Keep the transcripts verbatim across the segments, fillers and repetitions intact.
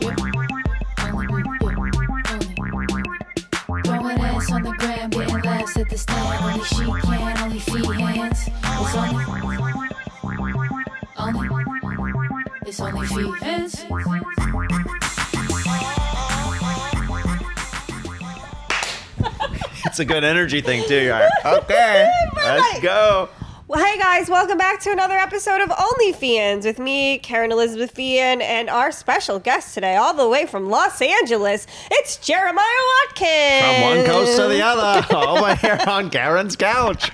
Throwing ass on the gram, getting laughs at the stand. Only she can, only feet hands. It's only, only, it's only feet hands. It's a good energy thing too. You're like, okay, let's go. Well, hey guys, welcome back to another episode of OnlyFeehans with me, Kerryn Elizabeth Feehan, and our special guest today, all the way from Los Angeles, it's Jeremiah Watkins. From one coast to the other, over here on Kerryn's couch.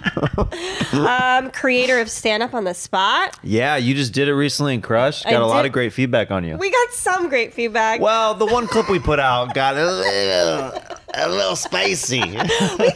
um, creator of Stand Up on the Spot. Yeah, you just did it recently and crushed. Got I a did. lot of great feedback on you. We got some great feedback. Well, the one clip we put out got a little, a little spicy. We got a little.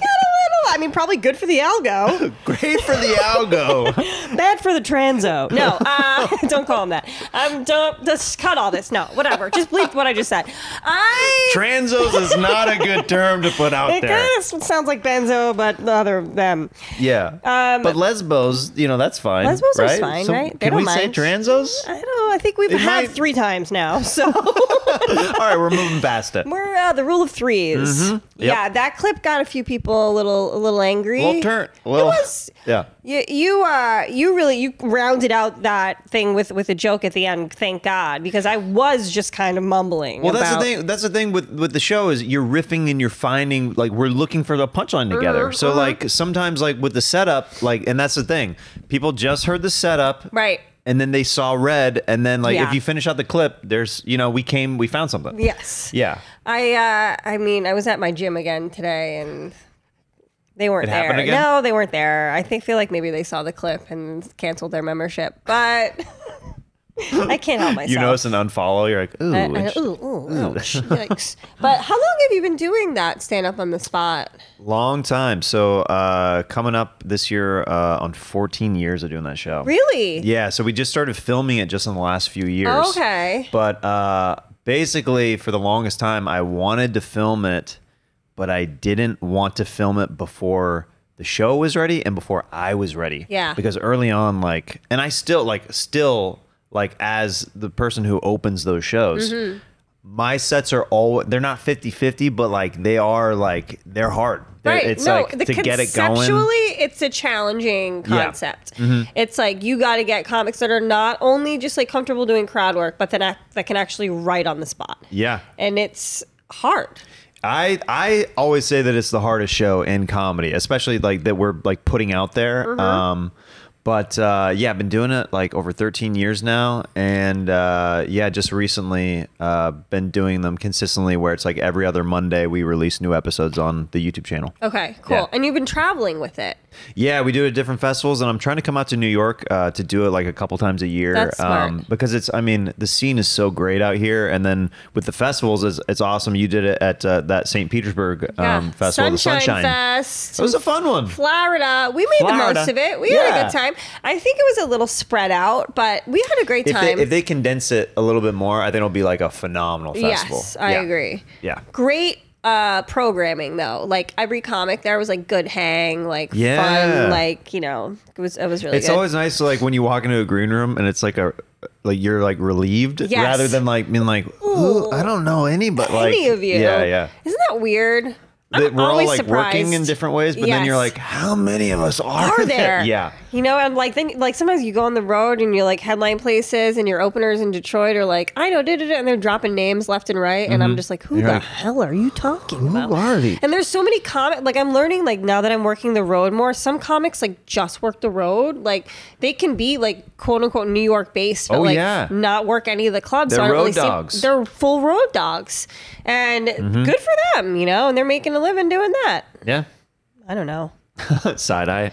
I mean, probably good for the algo. Great for the algo. Bad for the transo. No, uh, don't call him that. Um, don't, just cut all this. No, whatever. Just bleep what I just said. I... Transos is not a good term to put out it there. It kind of sounds like benzo, but the other them. Yeah. Um, but lesbos, you know, that's fine. Lesbos right? is fine, so right? They can we mind. say transos? I don't know. I think we've it had might... three times now, so. All right, we're moving past it. We're uh, the rule of threes. Mm-hmm. Yep. Yeah, that clip got a few people a little... A little angry. A little turn. A little, it was, yeah. You you, uh, you really you rounded out that thing with with a joke at the end. Thank God, because I was just kind of mumbling. Well, about, that's the thing. That's the thing with with the show is you're riffing and you're finding like we're looking for the punchline together. Uh-huh, so uh-huh. like sometimes like with the setup like and that's the thing. People just heard the setup. Right. And then they saw red, and then like yeah. if you finish out the clip, there's you know we came we found something. Yes. Yeah. I uh, I mean I was at my gym again today and. They weren't it there. Again? No, they weren't there. I think feel like maybe they saw the clip and canceled their membership, but I can't help myself. You notice an unfollow, you're like, ooh, I, I, ooh, ooh, ooh. Yikes. But how long have you been doing that Stand Up on the Spot? Long time. So uh, coming up this year uh, on fourteen years of doing that show. Really? Yeah. So we just started filming it just in the last few years. Oh, okay. But uh, basically, for the longest time, I wanted to film it. But I didn't want to film it before the show was ready and before I was ready. Yeah. Because early on, like, and I still, like, still, like, as the person who opens those shows, mm-hmm. my sets are all, they're not fifty fifty, but, like, they are, like, they're hard. They're, right. It's, no, like, the to get it going. Conceptually, it's a challenging concept. Yeah. Mm-hmm. It's, like, you got to get comics that are not only just, like, comfortable doing crowd work, but then that can actually write on the spot. Yeah. And it's hard. I I always say that it's the hardest show in comedy, especially like that we're like putting out there. Mm-hmm. Um, but uh, yeah, I've been doing it like over thirteen years now, and uh, yeah, just recently uh, been doing them consistently, where it's like every other Monday we release new episodes on the YouTube channel. Okay, cool. Yeah. And you've been traveling with it. Yeah, we do it at different festivals, and I'm trying to come out to New York uh, to do it like a couple times a year. That's smart. Um, because it's, I mean, the scene is so great out here, and then with the festivals, it's, it's awesome. You did it at uh, that Saint Petersburg um, yeah. festival, Sunshine the Sunshine Fest. It was a fun one. Florida, we made Florida. the most of it. We yeah. had a good time. I think it was a little spread out, but we had a great time. If they, if they condense it a little bit more, I think it'll be like a phenomenal festival. Yes, I yeah. agree. Yeah, great. Uh, programming though, like every comic there was like good hang, like yeah. fun, like you know, it was it was really. It's good. Always nice, like when you walk into a green room and it's like a, like you're like relieved yes. rather than like being like, ooh, I don't know anybody, like, any of you, yeah, yeah. Isn't that weird? That we're all like surprised. Working in different ways, but yes. then you're like, how many of us are, are there? Yeah, you know, and like then like sometimes you go on the road and you're like headline places, and your openers in Detroit are like, I know, da, da, da, and they're dropping names left and right, mm-hmm. and I'm just like, who you're the like, hell are you talking who about? Who are these? And there's so many comics. Like I'm learning, like now that I'm working the road more, some comics like just work the road, like they can be like quote unquote New York based, but oh, like yeah. not work any of the clubs. They're so road really dogs. See, they're full road dogs, and mm-hmm. good for them, you know, and they're making a living doing that. Yeah, I don't know. Side eye.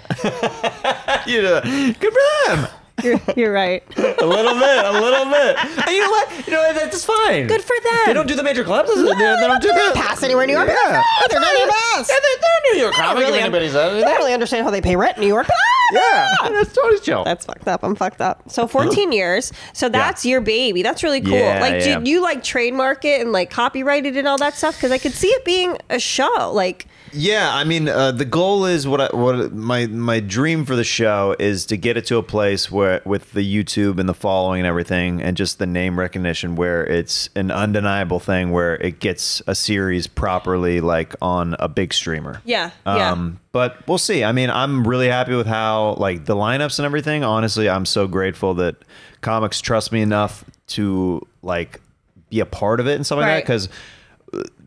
You know, good for them. You're, you're right. a little bit, a little bit. And you know what? You know that's fine. Good for them. They don't do the major clubs. No, they, they don't, don't do that. Pass anywhere in New York. Yeah, no, they're not even us. They're, they're New York. I don't really, anybody's I don't really understand how they pay rent in New York. Yeah, that's totally chill. That's fucked up. I'm fucked up. So fourteen years. So that's yeah. your baby. That's really cool. Yeah, like, yeah. did you like trademark it and like copyrighted and all that stuff? Because I could see it being a show. Like, Yeah, I mean, uh, the goal is what I, what my my dream for the show is to get it to a place where with the YouTube and the following and everything, and just the name recognition, where it's an undeniable thing, where it gets a series properly, like on a big streamer. Yeah, um, yeah. But we'll see. I mean, I'm really happy with how like the lineups and everything. Honestly, I'm so grateful that comics trust me enough to like be a part of it and stuff like right. that, because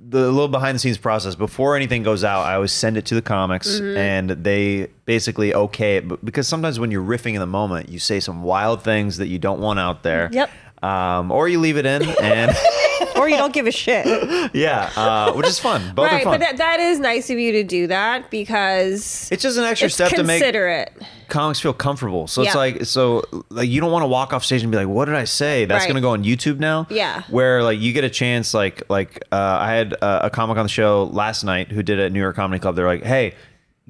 the little behind the scenes process before anything goes out, I always send it to the comics mm-hmm. and they basically okay it. But because sometimes when you're riffing in the moment, you say some wild things that you don't want out there. Yep. Um, or you leave it in and or you don't give a shit. Yeah. Uh, which is fun. Both right, are fun. But that, that is nice of you to do that, because it's just an extra step to make it. Comics feel comfortable. So yeah. it's like, so like you don't want to walk off stage and be like, what did I say? That's right. going to go on YouTube now. Yeah. Where like you get a chance, like, like, uh, I had a, a comic on the show last night who did it at New York Comedy Club. They're like, hey,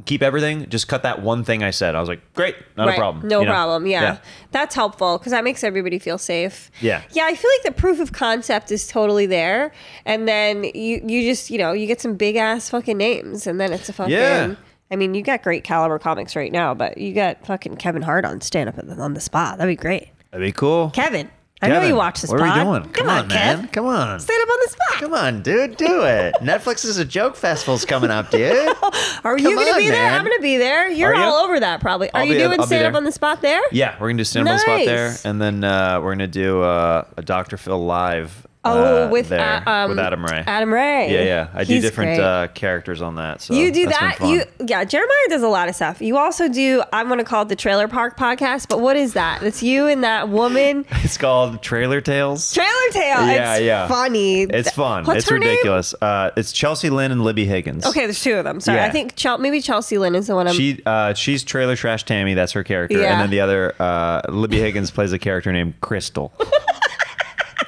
keep everything, just cut that one thing I said. I was like, great, not right. a problem. No you know? problem, yeah. yeah. That's helpful, because that makes everybody feel safe. Yeah. Yeah, I feel like the proof of concept is totally there, and then you, you just, you know, you get some big-ass fucking names, and then it's a fucking... Yeah. I mean, you got great caliber comics right now, but you got fucking Kevin Hart on Stand Up on the Spot. That'd be great. That'd be cool. Kevin. I Kevin, know you watch this pod. What are we doing? Come, Come on, man. Kev. Come on. Stand Up on the Spot. Come on, dude. Do it. Netflix is a joke festival's coming up, dude. Are Come you going to be man. there? I'm going to be there. You're all over that probably. I'll are you be, doing I'll Stand Up on the Spot there? Yeah, we're going to do Stand Up nice. on the Spot there. And then uh, we're going to do uh, a Doctor Phil live. Oh, uh, with, there, uh, um, with Adam Ray. Adam Ray. Yeah, yeah. I He's do different uh, characters on that. So you do that? You yeah. Jeremiah does a lot of stuff. You also do. I'm going to call it the Trailer Park Podcast. But what is that? It's you and that woman. It's called Trailer Tales. Trailer Tales. Yeah, it's yeah. funny. It's fun. What's it's her ridiculous. Name? Uh, it's Chelsea Lynn and Libby Higgins. Okay, there's two of them. Sorry, yeah. I think Chel maybe Chelsea Lynn is the one. I'm she uh, she's Trailer Trash Tammy. That's her character. Yeah. And then the other uh, Libby Higgins plays a character named Crystal.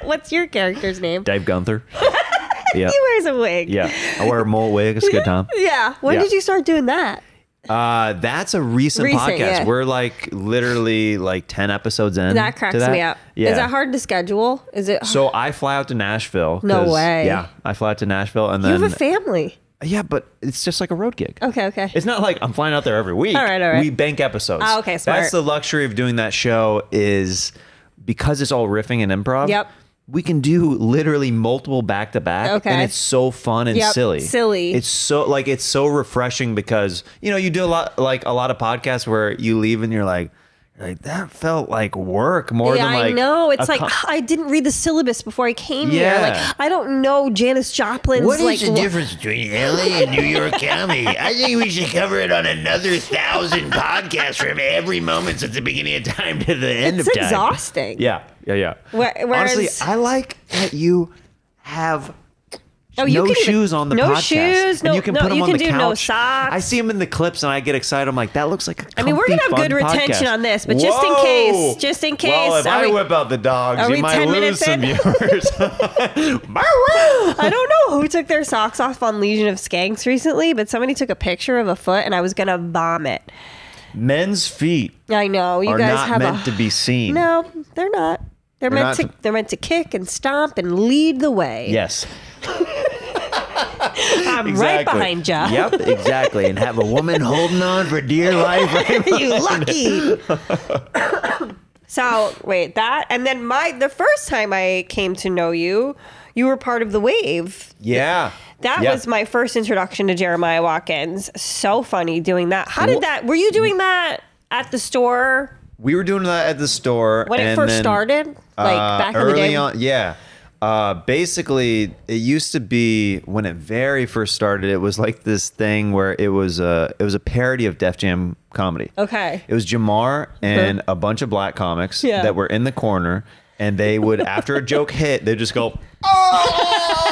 What's your character's name? Dave Gunther. Yeah. He wears a wig. Yeah. I wear a mole wig. It's a good time. Yeah. When yeah. did you start doing that? Uh, that's a recent, recent podcast. Yeah. We're like literally like ten episodes in. That cracks that. me up. Yeah. Is that hard to schedule? Is it hard? So I fly out to Nashville. No way. Yeah. I fly out to Nashville and then. You have a family. Yeah, but it's just like a road gig. Okay, okay. It's not like I'm flying out there every week. All right, all right. We bank episodes. Oh, okay, smart. That's the luxury of doing that show is because it's all riffing and improv. Yep. We can do literally multiple back to back, okay. and it's so fun and yep. silly. Silly. It's so like it's so refreshing, because you know you do a lot like a lot of podcasts where you leave and you're like, like that felt like work more yeah, than like. I know it's like I didn't read the syllabus before I came yeah. here. Like I don't know Janis Joplin's. What is like, the difference between L A and New York County? I think we should cover it on another thousand podcasts from every moment since the beginning of time to the end it's of time. It's exhausting. Yeah. Yeah, yeah. Whereas, honestly, I like that you have oh, you no shoes even, on the no podcast. Shoes, no shoes. You can no, put them you on can the do couch. No socks. I see them in the clips, and I get excited. I'm like, that looks like a comfy, I mean, we're gonna have good podcast. Retention on this, but Whoa. just in case, just in case. Well, if I we, whip out the dogs, you might lose some viewers. I don't know who took their socks off on Legion of Skanks recently, but somebody took a picture of a foot, and I was gonna vomit. Men's feet. I know you are guys not have meant a, to be seen. No, they're not. They're, they're meant not to. They're meant to kick and stomp and lead the way. Yes. I'm exactly. right behind you. Yep, exactly. And have a woman holding on for dear life. Right you lucky. So wait, that and then my the first time I came to know you, you were part of the wave. Yeah. That yeah. was my first introduction to Jeremiah Watkins. So funny doing that. How did that, were you doing that at the store? We were doing that at the store. When it first then, started? Like uh, back early in the day? On, yeah. Uh, basically, it used to be, when it very first started, it was like this thing where it was a, it was a parody of Def Jam comedy. Okay. It was Jamar and mm-hmm. a bunch of black comics yeah. that were in the corner. And they would, after a joke hit, they'd just go, oh!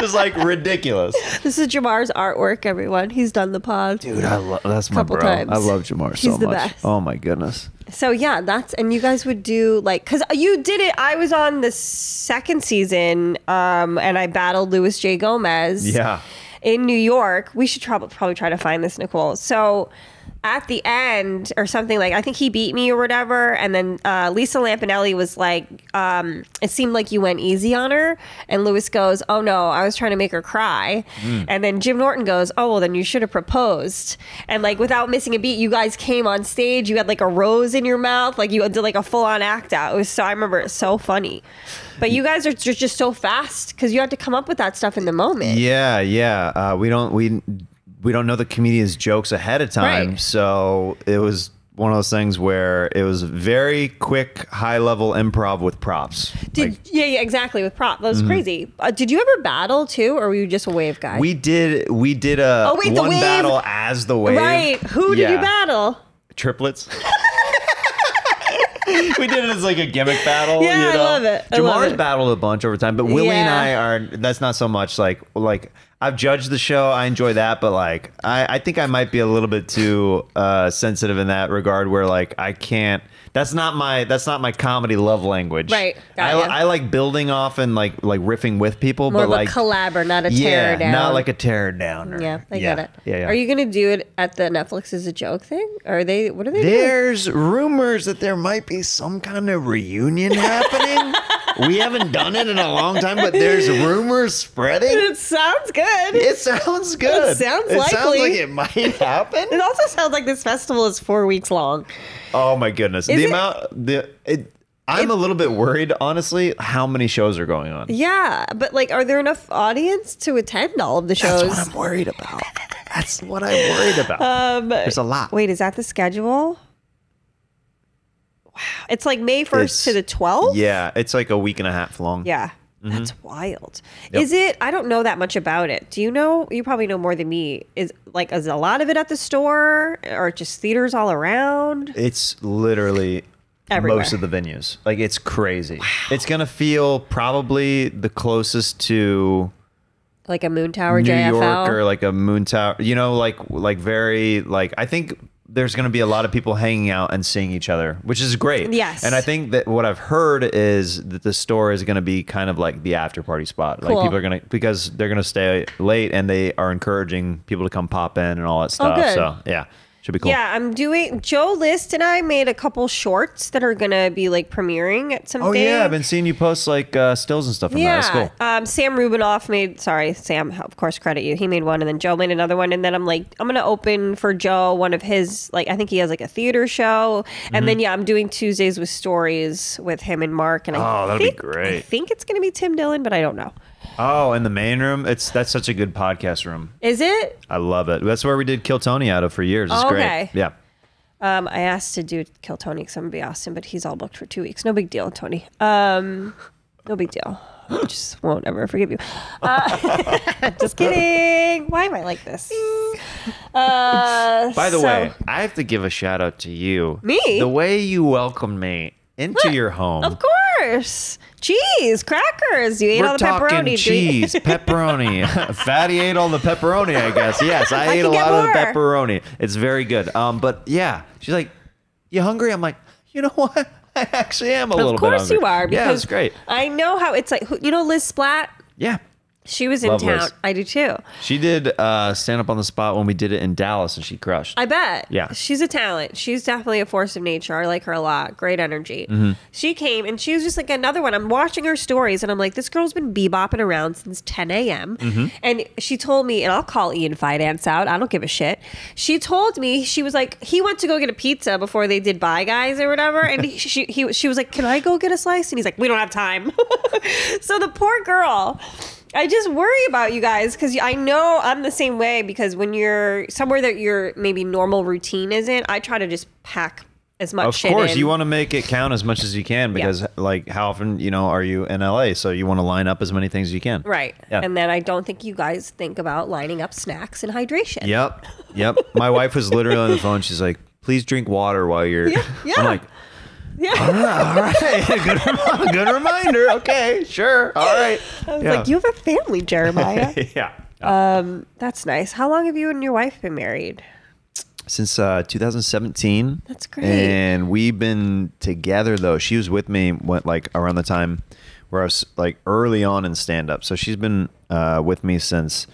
Just like ridiculous. This is Jamar's artwork, everyone. He's done the pod. Dude, I love that's my bro. Times. I love Jamar so He's the much. Best. Oh my goodness. So yeah, that's, and you guys would do like, cause you did it. I was on the second season um, and I battled Louis J. Gomez. Yeah. In New York. We should probably, probably try to find this, Nicole. So at the end or something, like, I think he beat me or whatever. And then uh, Lisa Lampanelli was like, um, it seemed like you went easy on her. And Lewis goes, oh no, I was trying to make her cry. Mm. And then Jim Norton goes, oh, well then you should have proposed. And like, without missing a beat, you guys came on stage. You had like a rose in your mouth. Like, you did like a full on act out. It was so, I remember it's so funny. But you guys are just so fast because you have to come up with that stuff in the moment. Yeah, yeah. Uh, we don't, we, we don't know the comedian's jokes ahead of time. Right. So it was one of those things where it was very quick, high level improv with props. Did, like, yeah, yeah, exactly. With props. That was mm-hmm. crazy. Uh, did you ever battle too? Or were you just a wave guy? We did. We did a oh, wait, one battle as the wave. Right. Who did yeah. you battle? Triplets. We did it as like a gimmick battle. Yeah, you know? I love it. I Jamar's love it. battled a bunch over time, but Willie yeah. and I are, that's not so much like, like I've judged the show. I enjoy that. But like, I, I think I might be a little bit too uh, sensitive in that regard where like, I can't, that's not my, that's not my comedy love language. Right. I, I like building off and like, like riffing with people. More but of like a collabber, not a yeah, tear down. Not like a tear down. Or, yeah, I yeah, get it. Yeah, yeah. Are you going to do it at the Netflix is a joke thing? Are they, what are they There's doing? There's rumors that there might be some kind of reunion happening. We haven't done it in a long time, but there's rumors spreading. It sounds good. It sounds good. It sounds likely. It sounds like it might happen. It also sounds like this festival is four weeks long. Oh my goodness. Is the it, amount, the, it, I'm it, a little bit worried, honestly, how many shows are going on. Yeah, but like, are there enough audience to attend all of the shows? That's what I'm worried about. That's what I'm worried about. Um, there's a lot. Wait, is that the schedule? Wow. It's like May first it's, to the twelfth? Yeah. It's like a week and a half long. Yeah. Mm-hmm. That's wild. Yep. Is it, I don't know that much about it. Do you know, you probably know more than me. Is like, is a lot of it at the store or just theaters all around? It's literally everywhere. Most of the venues. Like, it's crazy. Wow. It's going to feel probably the closest to like a Moon Tower New J F L. York or like a Moon Tower, you know, like, like very, like, I think there's going to be a lot of people hanging out and seeing each other, which is great. Yes. And I think that what I've heard is that the store is going to be kind of like the after party spot. Cool. Like people are going to, because they're going to stay late and they are encouraging people to come pop in and all that stuff. Oh, good. So yeah, should be cool. Yeah. I'm doing, Joe List and I made a couple shorts that are going to be like premiering at some oh day. Yeah. I've been seeing you post like uh, stills and stuff. From yeah. That. That's cool. Um, Sam Rubinoff made, sorry, Sam, of course, credit you. He made one and then Joe made another one. And then I'm like, I'm going to open for Joe one of his, like, I think he has like a theater show. And mm-hmm. then, yeah, I'm doing Tuesdays with Stories with him and Mark. And I oh, that'd think, be great. I think it's going to be Tim Dillon, but I don't know. Oh, in the main room? It's that's such a good podcast room. Is it? I love it. That's where we did Kill Tony out of for years. It's oh, okay. great. Yeah. Um, I asked to do Kill Tony because I'm going to be Austin, but he's all booked for two weeks. No big deal, Tony. Um, no big deal. I just won't ever forgive you. Uh, just kidding. Why am I like this? Uh, By the so, way, I have to give a shout out to you. Me? The way you welcomed me into what? your home. Of course. Cheese, crackers. You ate We're all the pepperoni. Cheese, pepperoni. Fatty ate all the pepperoni, I guess. Yes, I, I ate a lot more. of the pepperoni. It's very good. Um, but yeah, she's like, "You hungry?" I'm like, "You know what? I actually am a of little bit hungry." Of course you are. Because yeah, it's great. I know how it's like. You know, Liz Splatt. Yeah. She was in Love town. Liz. I do too. She did uh, Stand Up on the Spot when we did it in Dallas and she crushed. I bet. Yeah. She's a talent. She's definitely a force of nature. I like her a lot. Great energy. Mm-hmm. She came and she was just like another one. I'm watching her stories and I'm like, this girl's been bebopping around since ten A M Mm-hmm. And she told me, and I'll call Ian Finance out. I don't give a shit. She told me, she was like, he went to go get a pizza before they did Bye Guys or whatever. And he, she, he, she was like, can I go get a slice? And he's like, we don't have time. So the poor girl... I just worry about you guys because I know I'm the same way because when you're somewhere that your maybe normal routine isn't, I try to just pack as much shit in. Of course, you want to make it count as much as you can because yeah. like how often, you know, are you in L A? So you want to line up as many things as you can. Right. Yeah. And then I don't think you guys think about lining up snacks and hydration. Yep. Yep. My wife was literally on the phone. She's like, please drink water while you're... Yeah. yeah. I'm like... Yeah. All right. All right. Good, rem good reminder. Okay. Sure. All right. I was yeah. like, you have a family, Jeremiah. yeah. Um, that's nice. How long have you and your wife been married? Since uh, two thousand seventeen. That's great. And we've been together though. She was with me when, like around the time where I was like early on in stand up. So she's been uh, with me since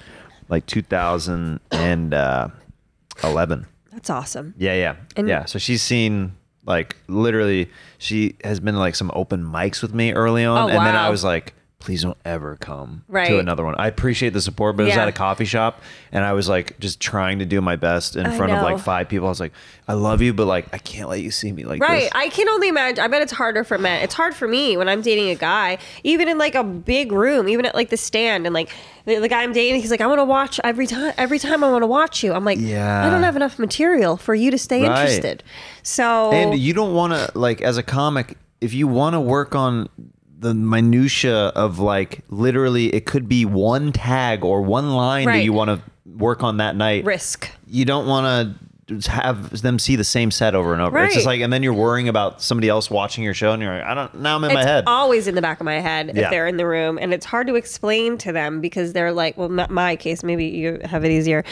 like two thousand eleven. That's awesome. Yeah, yeah. And yeah. So she's seen, like, literally, she has been like some open mics with me early on. Oh, and wow. Then I was like, please don't ever come right. to another one. I appreciate the support, but yeah. It was at a coffee shop and I was like just trying to do my best in I front know. of like five people. I was like, I love you, but like, I can't let you see me like right. this. Right, I can only imagine. I bet it's harder for men. It's hard for me when I'm dating a guy, even in like a big room, even at like the stand, and like the, the guy I'm dating, he's like, I want to watch every time, every time I want to watch you. I'm like, yeah. I don't have enough material for you to stay right. interested. So, and you don't want to, like, as a comic, if you want to work on the minutia of, like, literally it could be one tag or one line right. that you want to work on that night. Risk. You don't want to have them see the same set over and over. Right. It's just like, and then you're worrying about somebody else watching your show and you're like, I don't, now I'm in it's my head. It's always in the back of my head yeah. if they're in the room, and it's hard to explain to them because they're like, well, not my case, maybe you have it easier,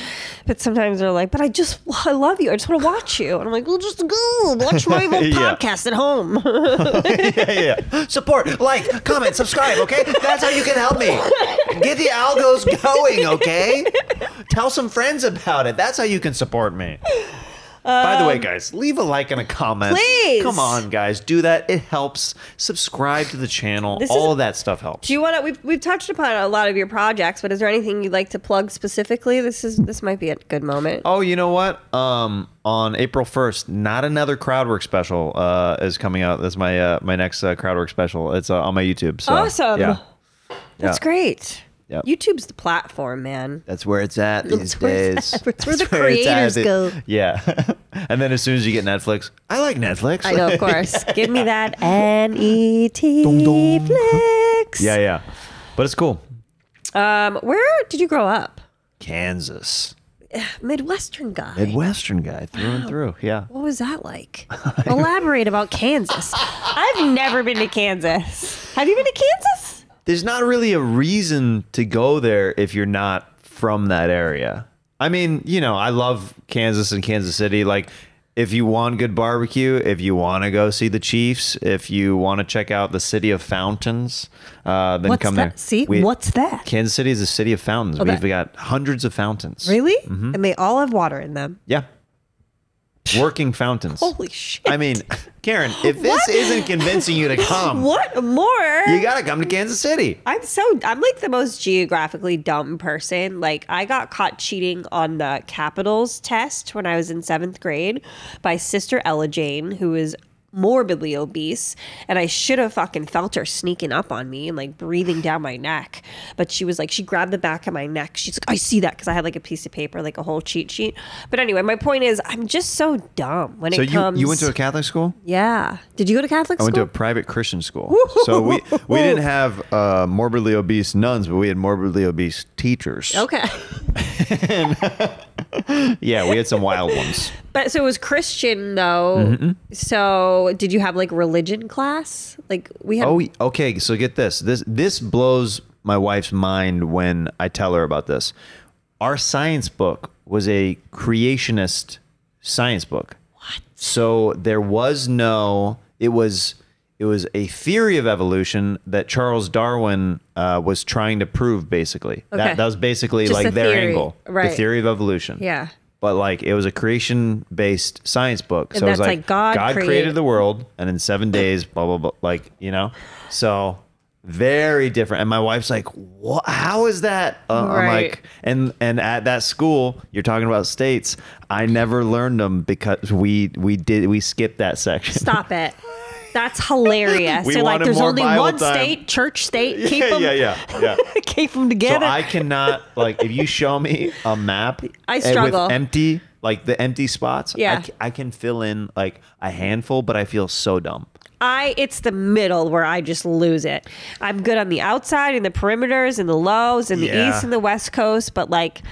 but sometimes they're like, but I just, I love you. I just want to watch you. And I'm like, well, just go watch my whole yeah. podcast at home. yeah, yeah. Support, like, comment, subscribe, okay? That's how you can help me. Get the algos going, okay? Tell some friends about it. That's how you can support me. Um, By the way, guys, leave a like and a comment. Please. Come on, guys. Do that. It helps. Subscribe to the channel. This All is, of that stuff helps. Do you want to... We've, we've touched upon a lot of your projects, but is there anything you'd like to plug specifically? This is this might be a good moment. Oh, you know what? Um, on April first, Not Another Crowdwork special uh, is coming out. That's my uh, my next uh, Crowdwork special. It's uh, on my YouTube. So, awesome. Yeah. That's yeah. great. Yep. YouTube's the platform, man. That's where it's at these days. That's where, That's where the where creators go. Yeah. And then as soon as you get Netflix, I like Netflix. I know, of course. yeah, Give yeah. me that N E T Flix. Yeah, yeah. But it's cool. Um, where did you grow up? Kansas. Midwestern guy. Midwestern guy, through wow. and through. Yeah. What was that like? Elaborate about Kansas. I've never been to Kansas. Have you been to Kansas? There's not really a reason to go there if you're not from that area. I mean, you know, I love Kansas and Kansas City. Like, if you want good barbecue, if you want to go see the Chiefs, if you want to check out the City of Fountains, uh, then what's come that? there. See, we, what's that? Kansas City is the City of Fountains. Oh, We've that. got hundreds of fountains. Really? Mm-hmm. And they all have water in them. Yeah. Working fountains. Holy shit. I mean, Kerryn, if what? this isn't convincing you to come. What more? You got to come to Kansas City. I'm so, I'm like the most geographically dumb person. Like, I got caught cheating on the capitals test when I was in seventh grade by Sister Ella Jane, who is morbidly obese, and I should have fucking felt her sneaking up on me and like breathing down my neck, but she was like, she grabbed the back of my neck, she's like, I see that, because I had like a piece of paper, like a whole cheat sheet. But anyway, my point is, I'm just so dumb when so it comes. So you, you went to a Catholic school? Yeah. Did you go to Catholic school? I went to a private Christian school. So we we didn't have uh, morbidly obese nuns, but we had morbidly obese teachers. Okay. and, yeah, we had some wild ones. But so it was Christian though. Mm-hmm. So did you have like religion class? Like we had. Oh, okay. So get this. This this blows my wife's mind when I tell her about this. Our science book was a creationist science book. What? So there was no. It was it was a theory of evolution that Charles Darwin uh, was trying to prove. Basically, okay. that, that was basically Just like their angle. Right. The theory of evolution. Yeah. But like it was a creation-based science book, so it was like, like God, God created, created the world, and in seven days, blah blah blah. Like, you know, so very different. And my wife's like, "What? How is that?" Uh, right. I'm like, and and at that school, you're talking about states. I never learned them because we we did we skipped that section. Stop it. That's hilarious. They're like, there's only Bible one time. state, church state. Yeah, keep them, yeah, yeah, yeah. keep them together. So I cannot, like, if you show me a map, I struggle with empty, like the empty spots. Yeah, I, I can fill in like a handful, but I feel so dumb. I it's the middle where I just lose it. I'm good on the outside and the perimeters and the lows and the yeah. east and the west coast, but like.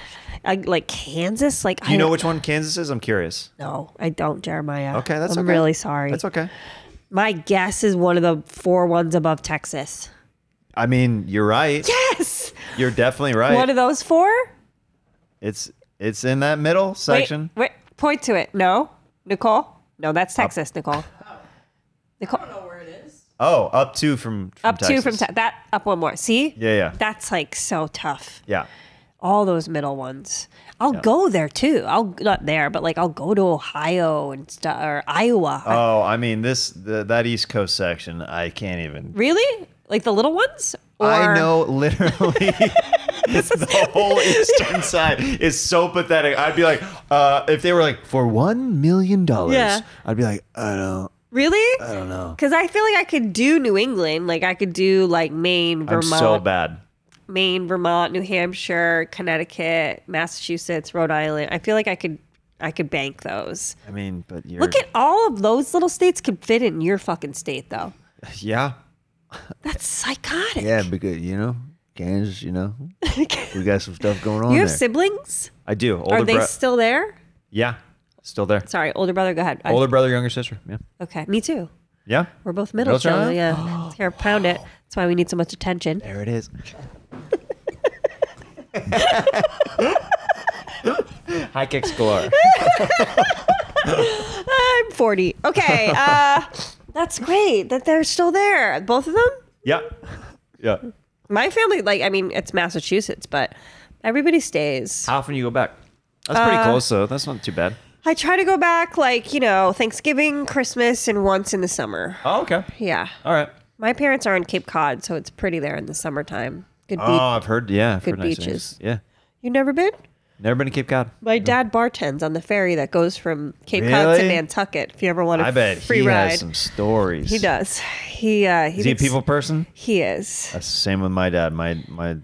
I, like Kansas, like Do you I, know which one Kansas is? I'm curious. No, I don't, Jeremiah. Okay, that's I'm okay. I'm really sorry. That's okay. My guess is one of the four ones above Texas. I mean, you're right. Yes, you're definitely right. One of those four. It's it's in that middle section. Wait, wait point to it. No, Nicole. No, that's Texas, up. Nicole. Oh. Nicole. I don't know where it is. Oh, up two from, from up Texas. two from te that. Up one more. See? Yeah, yeah. That's like so tough. Yeah. all those middle ones. I'll yep. go there too. I'll not there, but like I'll go to Ohio and stuff, or Iowa. Oh, I mean this the, that East Coast section. I can't even. Really? Like the little ones? Or... I know literally. It's the whole eastern side is so pathetic. I'd be like, uh, if they were like for one million dollars, yeah. I'd be like, I don't. Really? I don't know. Because I feel like I could do New England. Like I could do like Maine, Vermont. I'm so bad. Maine, Vermont, New Hampshire, Connecticut, Massachusetts, Rhode Island. I feel like I could, I could bank those. I mean, but you're... look at all of those little states could fit in your fucking state, though. Yeah. That's psychotic. Yeah, because you know. Kansas, you know, we got some stuff going on. You have there. siblings? I do. Older Are they still there? Yeah, still there. Sorry, older brother. Go ahead. Older I brother, younger sister. Yeah. Okay, me too. Yeah. We're both middle child. Yeah. Here, pound it. That's why we need so much attention. There it is. High kicks galore. I'm forty. Okay, uh, that's great that they're still there. Both of them? Yeah. Yeah. My family, like, I mean, it's Massachusetts, but everybody stays. How often do you go back? That's pretty uh, close, though. That's not too bad. I try to go back, like, you know, Thanksgiving, Christmas, and once in the summer. Oh, okay. Yeah. All right. My parents are on Cape Cod, so it's pretty there in the summertime. Good beach. Oh, I've heard, yeah. I've good heard beaches. Nice, yeah. You've never been? Never been to Cape Cod. My dad bartends on the ferry that goes from Cape really? Cod to Nantucket. If you ever want to, I bet free he ride. Has some stories. He does. He uh, he is he a people person? He is. That's the same with my dad. My my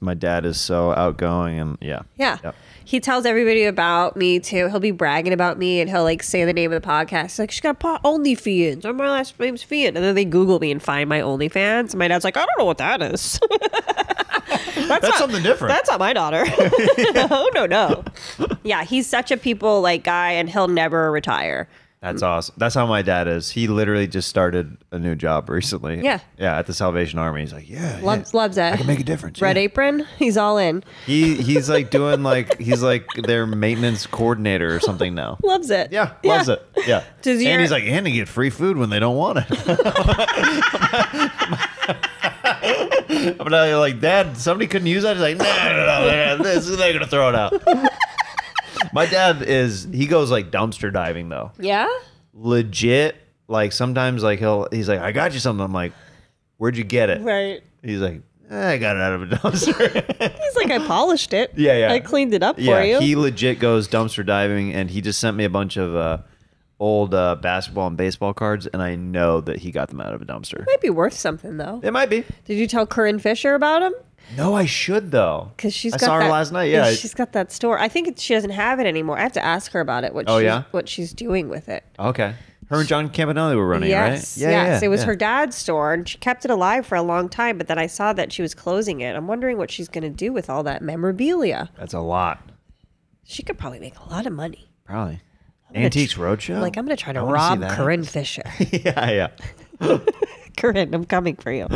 my dad is so outgoing and yeah. Yeah. Yep. He tells everybody about me too. He'll be bragging about me and he'll like say the name of the podcast. He's like, she's got a OnlyFeehans. Or my last name's Feehan. And then they Google me and find my OnlyFans. And my dad's like, I don't know what that is. That's, that's not, something different. That's not my daughter. Oh, no, no. Yeah, he's such a people like guy and he'll never retire. That's awesome. That's how my dad is. He literally just started a new job recently. Yeah. Yeah, at the Salvation Army. He's like, yeah. Loves, yeah. loves it. I can make a difference. Red yeah. Apron, he's all in. He He's like doing like, he's like their maintenance coordinator or something now. Loves it. Yeah, yeah. loves it. Yeah. Does and your... he's like, and you get free food when they don't want it. But I was like, Dad, somebody couldn't use that. He's like, no, no, no, this they're gonna throw it out. My dad is he goes like dumpster diving though. Yeah. Legit. Like sometimes like he'll he's like, I got you something. I'm like, where'd you get it? Right. He's like, eh, I got it out of a dumpster. He's like, I polished it. Yeah, yeah. I cleaned it up yeah, for you. He legit goes dumpster diving, and he just sent me a bunch of uh old uh, basketball and baseball cards, and I know that he got them out of a dumpster. It might be worth something, though. It might be. Did you tell Corinne Fisher about them? No, I should, though. Because she's I got saw that, her last night, yeah. She's got that store. I think it, she doesn't have it anymore. I have to ask her about it, what, oh, she's, yeah? what she's doing with it. Okay. Her and John Campanelli were running, yes, right? Yeah, yes, yeah, it was yeah. her dad's store, and she kept it alive for a long time, but then I saw that she was closing it. I'm wondering what she's going to do with all that memorabilia. That's a lot. She could probably make a lot of money. Probably. I'm Antiques Roadshow? Like, I'm going to try to rob Corinne Fisher. yeah, yeah. Corinne, I'm coming for you.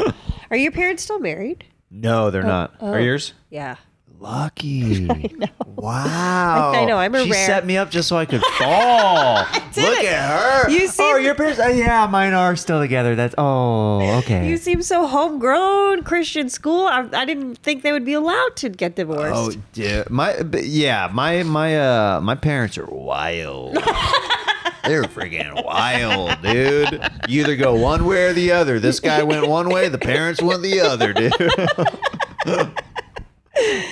Are your parents still married? No, they're oh, not. Oh. Are yours? Yeah. Lucky. I know. Wow. I, I know. I'm a she rare. She set me up just so I could fall. Look it. At her. You seem, oh, your parents? Uh, yeah, mine are still together. That's oh, okay. You seem so homegrown Christian school. I, I didn't think they would be allowed to get divorced. Oh, dear. My yeah, my my uh, my parents are wild. They're freaking wild, dude. You either go one way or the other. This guy went one way. The parents went the other, dude.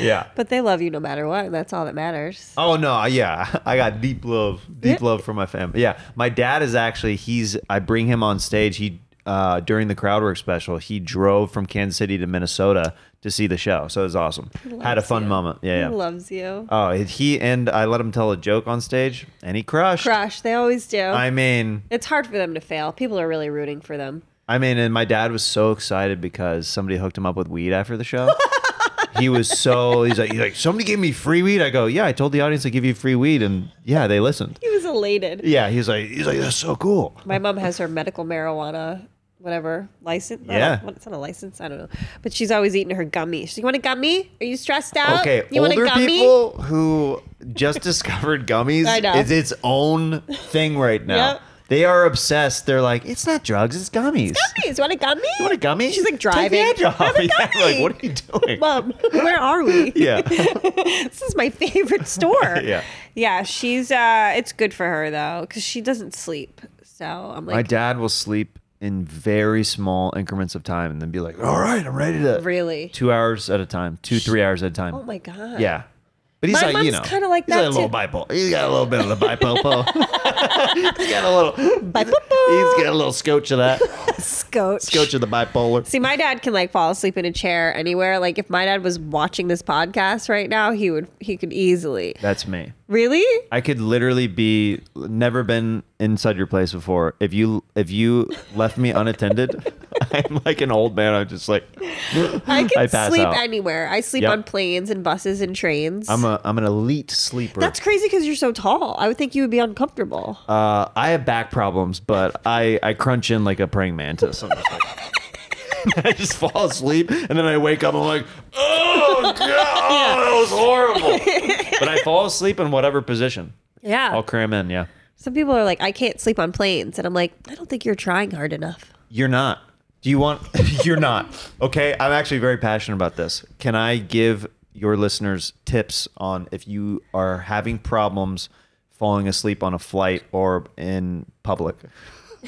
Yeah, but they love you no matter what. That's all that matters. Oh no, yeah, I got deep love, deep love for my family. Yeah, my dad is actually he's. I bring him on stage. He uh, during the Crowdwork special, he drove from Kansas City to Minnesota to see the show. So it was awesome. Had a fun you. moment. Yeah, yeah, he loves you. Oh, he and I let him tell a joke on stage, and he crushed. Crushed. They always do. I mean, it's hard for them to fail. People are really rooting for them. I mean, and my dad was so excited because somebody hooked him up with weed after the show. He was so, he's like, he's like, somebody gave me free weed. I go, yeah, I told the audience to give you free weed. And yeah, they listened. He was elated. Yeah, he's like, he's like, that's so cool. My mom has her medical marijuana, whatever, license. Yeah. It's not a license. I don't know. But she's always eating her gummy. She's like, you want a gummy? Are you stressed out? Okay, you older want a gummy? People who just discovered gummies I know. Is its own thing right now. Yep. They are obsessed. They're like, it's not drugs, it's gummies. It's gummies. You want a gummy? You want a gummy? She's like driving. Take the edge off. Yeah, like, what are you doing? Mom, where are we? Yeah. This is my favorite store. Yeah. Yeah, she's, uh, it's good for her though, because she doesn't sleep. So I'm like. My dad will sleep in very small increments of time and then be like, all right, I'm ready to. Really? Two hours at a time, two, three hours at a time. Oh my God. Yeah. But he's my like, mom's you know, kind of like he's that like a little bipolar. He's got a little bit of the bipopo. He's got a little bipopo. He's got a little scotch of that. Scotch. Scotch of the bipolar. See, my dad can like fall asleep in a chair anywhere. Like if my dad was watching this podcast right now, he would. He could easily. That's me. Really? I could literally be never been inside your place before. If you if you left me unattended. I'm like an old man. I'm just like I can I sleep out. Anywhere. I sleep yep. on planes and buses and trains. I'm a I'm an elite sleeper. That's crazy because you're so tall. I would think you would be uncomfortable. Uh, I have back problems, but I I crunch in like a praying mantis. I'm just like, I just fall asleep and then I wake up. I'm like, oh god, oh, that was horrible. But I fall asleep in whatever position. Yeah, I'll cram in. Yeah. Some people are like, I can't sleep on planes, and I'm like, I don't think you're trying hard enough. You're not. Do you want, you're not. Okay, I'm actually very passionate about this. Can I give your listeners tips on if you are having problems falling asleep on a flight or in public?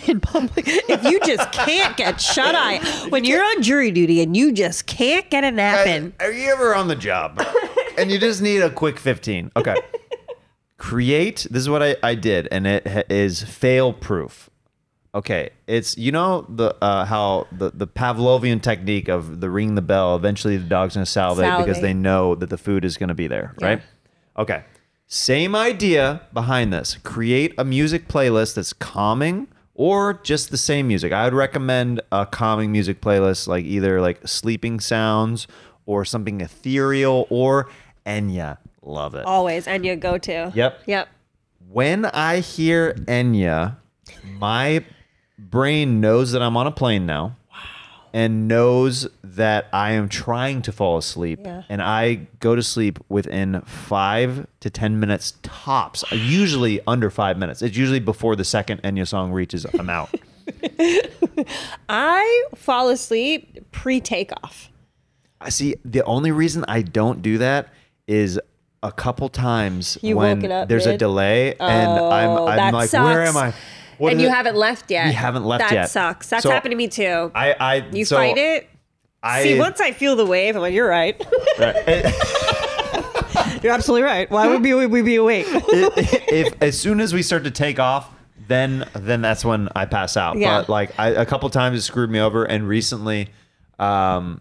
In public? If you just can't get shut eye, when you're on jury duty and you just can't get a nap in. Are you ever on the job and you just need a quick fifteen? Okay. Create, this is what I, I did and it is fail proof. Okay, it's, you know, the uh, how the, the Pavlovian technique of the ring the bell, eventually the dog's going to salivate, salivate because they know that the food is going to be there, yeah. Right? Okay, same idea behind this. Create a music playlist that's calming or just the same music. I would recommend a calming music playlist, like either like sleeping sounds or something ethereal or Enya. Love it. Always, Enya go-to. Yep. Yep. When I hear Enya, my brain knows that I'm on a plane now. Wow. And knows that I am trying to fall asleep. Yeah. And I go to sleep within five to ten minutes tops, usually under five minutes. It's usually before the second Enya song reaches, I'm out. I fall asleep pre-takeoff. I see. The only reason I don't do that is a couple times you when up, there's mid? a delay and oh, I'm, I'm like, sucks. Where am I? What and you it? haven't left yet. You haven't left that yet. That sucks. That's so, happened to me too. I, I You so fight it. I, See, once I feel the wave, I'm like, you're right. right. You're absolutely right. Why would we, we be awake? if, if As soon as we start to take off, then then that's when I pass out. Yeah. But like I, a couple times it screwed me over. And recently, um,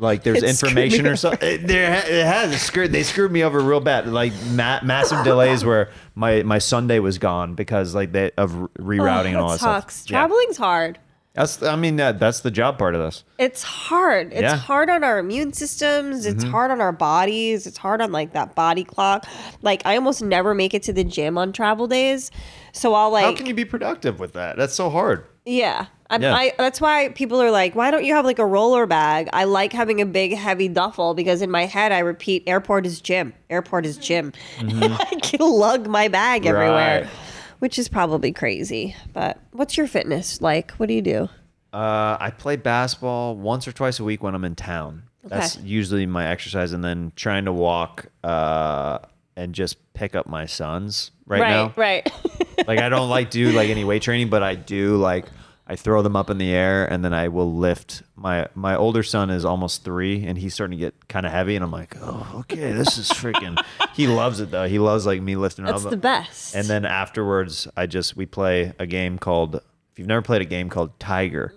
like there's it information or something. It, there, it has. It screwed, they screwed me over real bad. Like ma massive delays where... My my Sunday was gone because like they of rerouting oh, and all that sucks. stuff. Traveling's yeah. hard. That's I mean that that's the job part of this. It's hard. It's yeah. hard on our immune systems. It's mm-hmm. hard on our bodies. It's hard on like that body clock. Like I almost never make it to the gym on travel days. So I'll like. How can you be productive with that? That's so hard. Yeah. I, yeah. I, that's why people are like, why don't you have like a roller bag? I like having a big heavy duffel because in my head I repeat, airport is gym, airport is gym. Mm-hmm. I can lug my bag right. everywhere, which is probably crazy. But what's your fitness like? What do you do? Uh, I play basketball once or twice a week when I'm in town. Okay. That's usually my exercise, and then trying to walk uh, and just pick up my sons right, right now. Right, right. Like I don't like do like any weight training, but I do like. I throw them up in the air and then I will lift. My my older son is almost three and he's starting to get kind of heavy and I'm like, oh, okay, this is freaking. He loves it though. He loves like me lifting him up. That's the best. And then afterwards, I just, we play a game called, if you've never played a game called Tiger,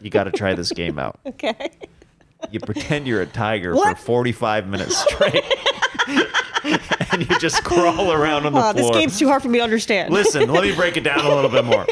you got to try this game out. Okay. You pretend you're a tiger what? for forty-five minutes straight. And you just crawl around on the oh, floor. This game's too hard for me to understand. Listen, let me break it down a little bit more.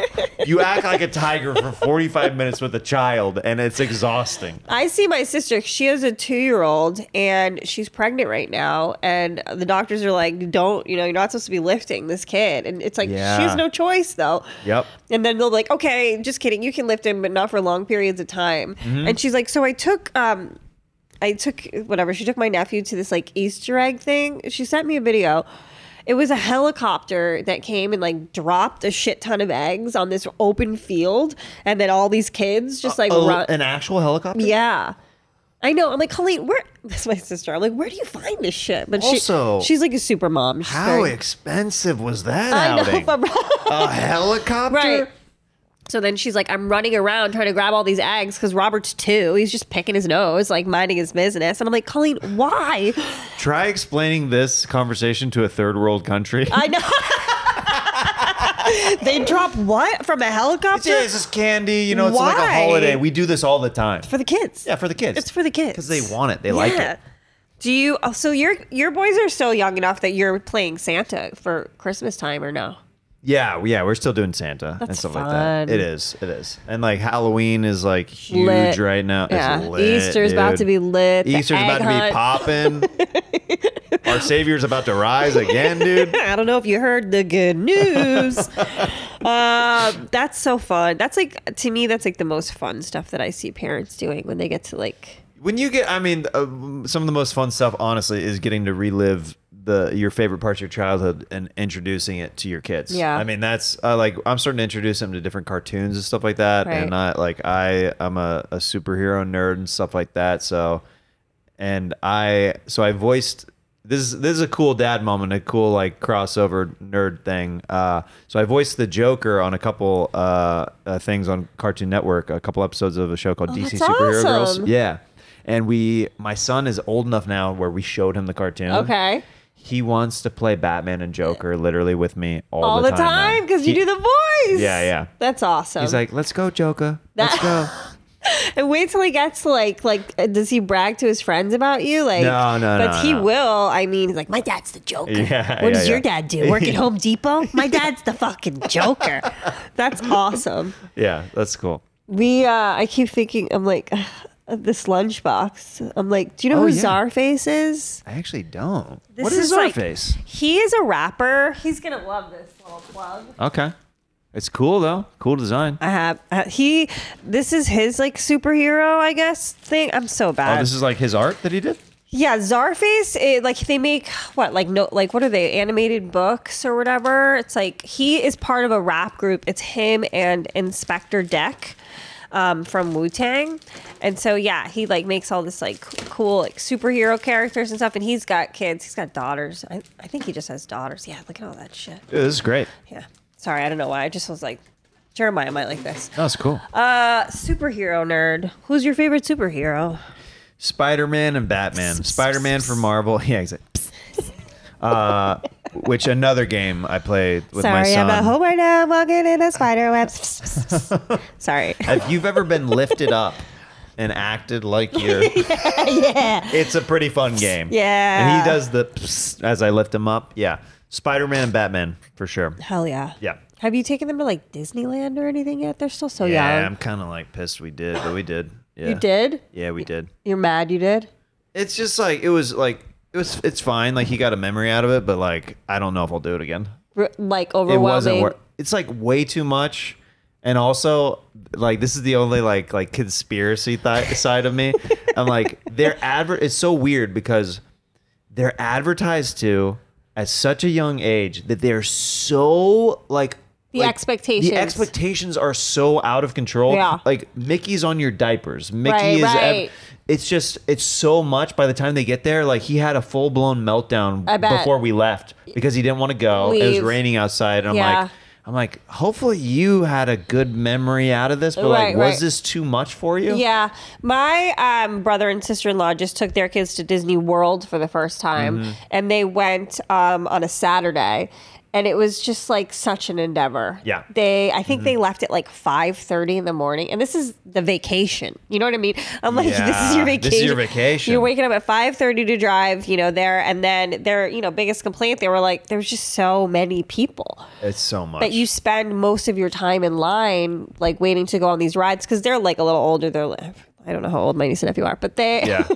You act like a tiger for forty-five minutes with a child, and it's exhausting. I see my sister. She has a two-year-old, and she's pregnant right now. And the doctors are like, don't, you know, you're not supposed to be lifting this kid. And it's like, yeah. she has no choice, though. Yep. And then they'll be like, okay, just kidding. You can lift him, but not for long periods of time. Mm-hmm. And she's like, so I took... um. I took whatever, she took my nephew to this like Easter egg thing. She sent me a video It was a helicopter that came and like dropped a shit ton of eggs on this open field, and then all these kids just like uh, oh, run. An actual helicopter? Yeah, I know. I'm like, Colleen, where? That's my sister. I'm like, where do you find this shit? But also, she, she's like a super mom. She's how very, expensive was that? I outing? know. A helicopter. Right. So then she's like, I'm running around trying to grab all these eggs because Robert's two. He's just picking his nose, like minding his business. And I'm like, Colleen, why? Try explaining this conversation to a third world country. I know. They drop what? From a helicopter? Yeah, it's just candy. You know, it's why? Like a holiday. We do this all the time. It's for the kids. Yeah, for the kids. It's for the kids. Because they want it. They yeah. like it. Do you, oh, so your, your boys are still young enough that you're playing Santa for Christmas time or no? Yeah, yeah, we're still doing Santa That's and stuff fun. like that. It is, it is. And like Halloween is like huge lit. right now. Yeah. It's lit, Easter's dude. about to be lit. Easter's about hunt. to be popping. Our Savior's about to rise again, dude. I don't know if you heard the good news. uh, that's so fun. That's like, to me, that's like the most fun stuff that I see parents doing when they get to like... When you get, I mean, uh, some of the most fun stuff, honestly, is getting to relive the your favorite parts of your childhood and introducing it to your kids. Yeah, I mean that's uh, like I'm starting to introduce them to different cartoons and stuff like that, right. and I like I I'm a, a superhero nerd and stuff like that. So, and I so I voiced this is this is a cool dad moment, a cool like crossover nerd thing. Uh, so I voiced the Joker on a couple uh, uh things on Cartoon Network, a couple episodes of a show called oh, D C Superhero awesome. Girls. Yeah, and we my son is old enough now where we showed him the cartoon. Okay. He wants to play Batman and Joker literally with me all, all the time. All the time, because you do the voice. Yeah, yeah. That's awesome. He's like, let's go, Joker. That let's go. And wait till he gets to like, like, does he brag to his friends about you? Like, no, no, but no. But he no. will. I mean, he's like, my dad's the Joker. Yeah, what yeah, does yeah. your dad do? Work at Home Depot? My dad's the fucking Joker. That's awesome. Yeah, that's cool. We, uh, I keep thinking, I'm like... this lunchbox. I'm like, do you know oh, who yeah. Zarface is? I actually don't. This what is, is Zarface? Like, he is a rapper. He's gonna love this little plug. Okay, it's cool though. Cool design. I have uh, he. This is his like superhero, I guess thing. I'm so bad. Oh, this is like his art that he did. Yeah, Zarface. It, like they make what like no like what are they animated books or whatever? It's like he is part of a rap group. It's him and Inspector Deck. Um, from Wu-Tang. And so, yeah, he like makes all this like cool like superhero characters and stuff. And he's got kids. He's got daughters. I, I think he just has daughters. Yeah, look at all that shit. Dude, this is great. Yeah. Sorry, I don't know why. I just was like, Jeremiah might like this. That's cool. Uh, superhero nerd. Who's your favorite superhero? Spider-Man and Batman. Spider-Man for Marvel. Yeah, exactly. Uh, which another game I played with Sorry, my son. Sorry, I'm at home right now. I'm walking in a spider web. Sorry. If you've ever been lifted up and acted like you're... yeah, yeah. It's a pretty fun game. Yeah. And he does the pss as I lift him up. Yeah. Spider-Man and Batman, for sure. Hell yeah. Yeah. Have you taken them to like Disneyland or anything yet? They're still so yeah, young. Yeah, I'm kind of like pissed we did, but we did. Yeah. You did? Yeah, we did. You're mad you did? It's just like, it was like... It was, it's fine. Like, he got a memory out of it, but, like, I don't know if I'll do it again. Like, overwhelming? It wasn't worth it. It's, like, way too much. And also, like, this is the only, like, like conspiracy th side of me. I'm like, they're adver- it's so weird because they're advertised to at such a young age that they're so, like... The like, expectations. The expectations are so out of control. Yeah. Like, Mickey's on your diapers. Mickey right, is... Right. It's just, it's so much. By the time they get there, like, he had a full-blown meltdown before we left because he didn't want to go. Leave. It was raining outside. And yeah. I'm like, I'm like, hopefully you had a good memory out of this, but right, like, was right. this too much for you? Yeah. My um, brother and sister-in-law just took their kids to Disney World for the first time, mm-hmm. and they went um, on a Saturday. And it was just like such an endeavor. Yeah. They, I think mm-hmm. they left at like five thirty in the morning. And this is the vacation. You know what I mean? I'm like, yeah, this is your vacation. This is your vacation. You're waking up at five thirty to drive, you know, there. And then their, you know, biggest complaint, they were like, there's just so many people. It's so much. But you spend most of your time in line, like waiting to go on these rides. Because they're like a little older. They're like, I don't know how old my niece and nephew are, but they... Yeah.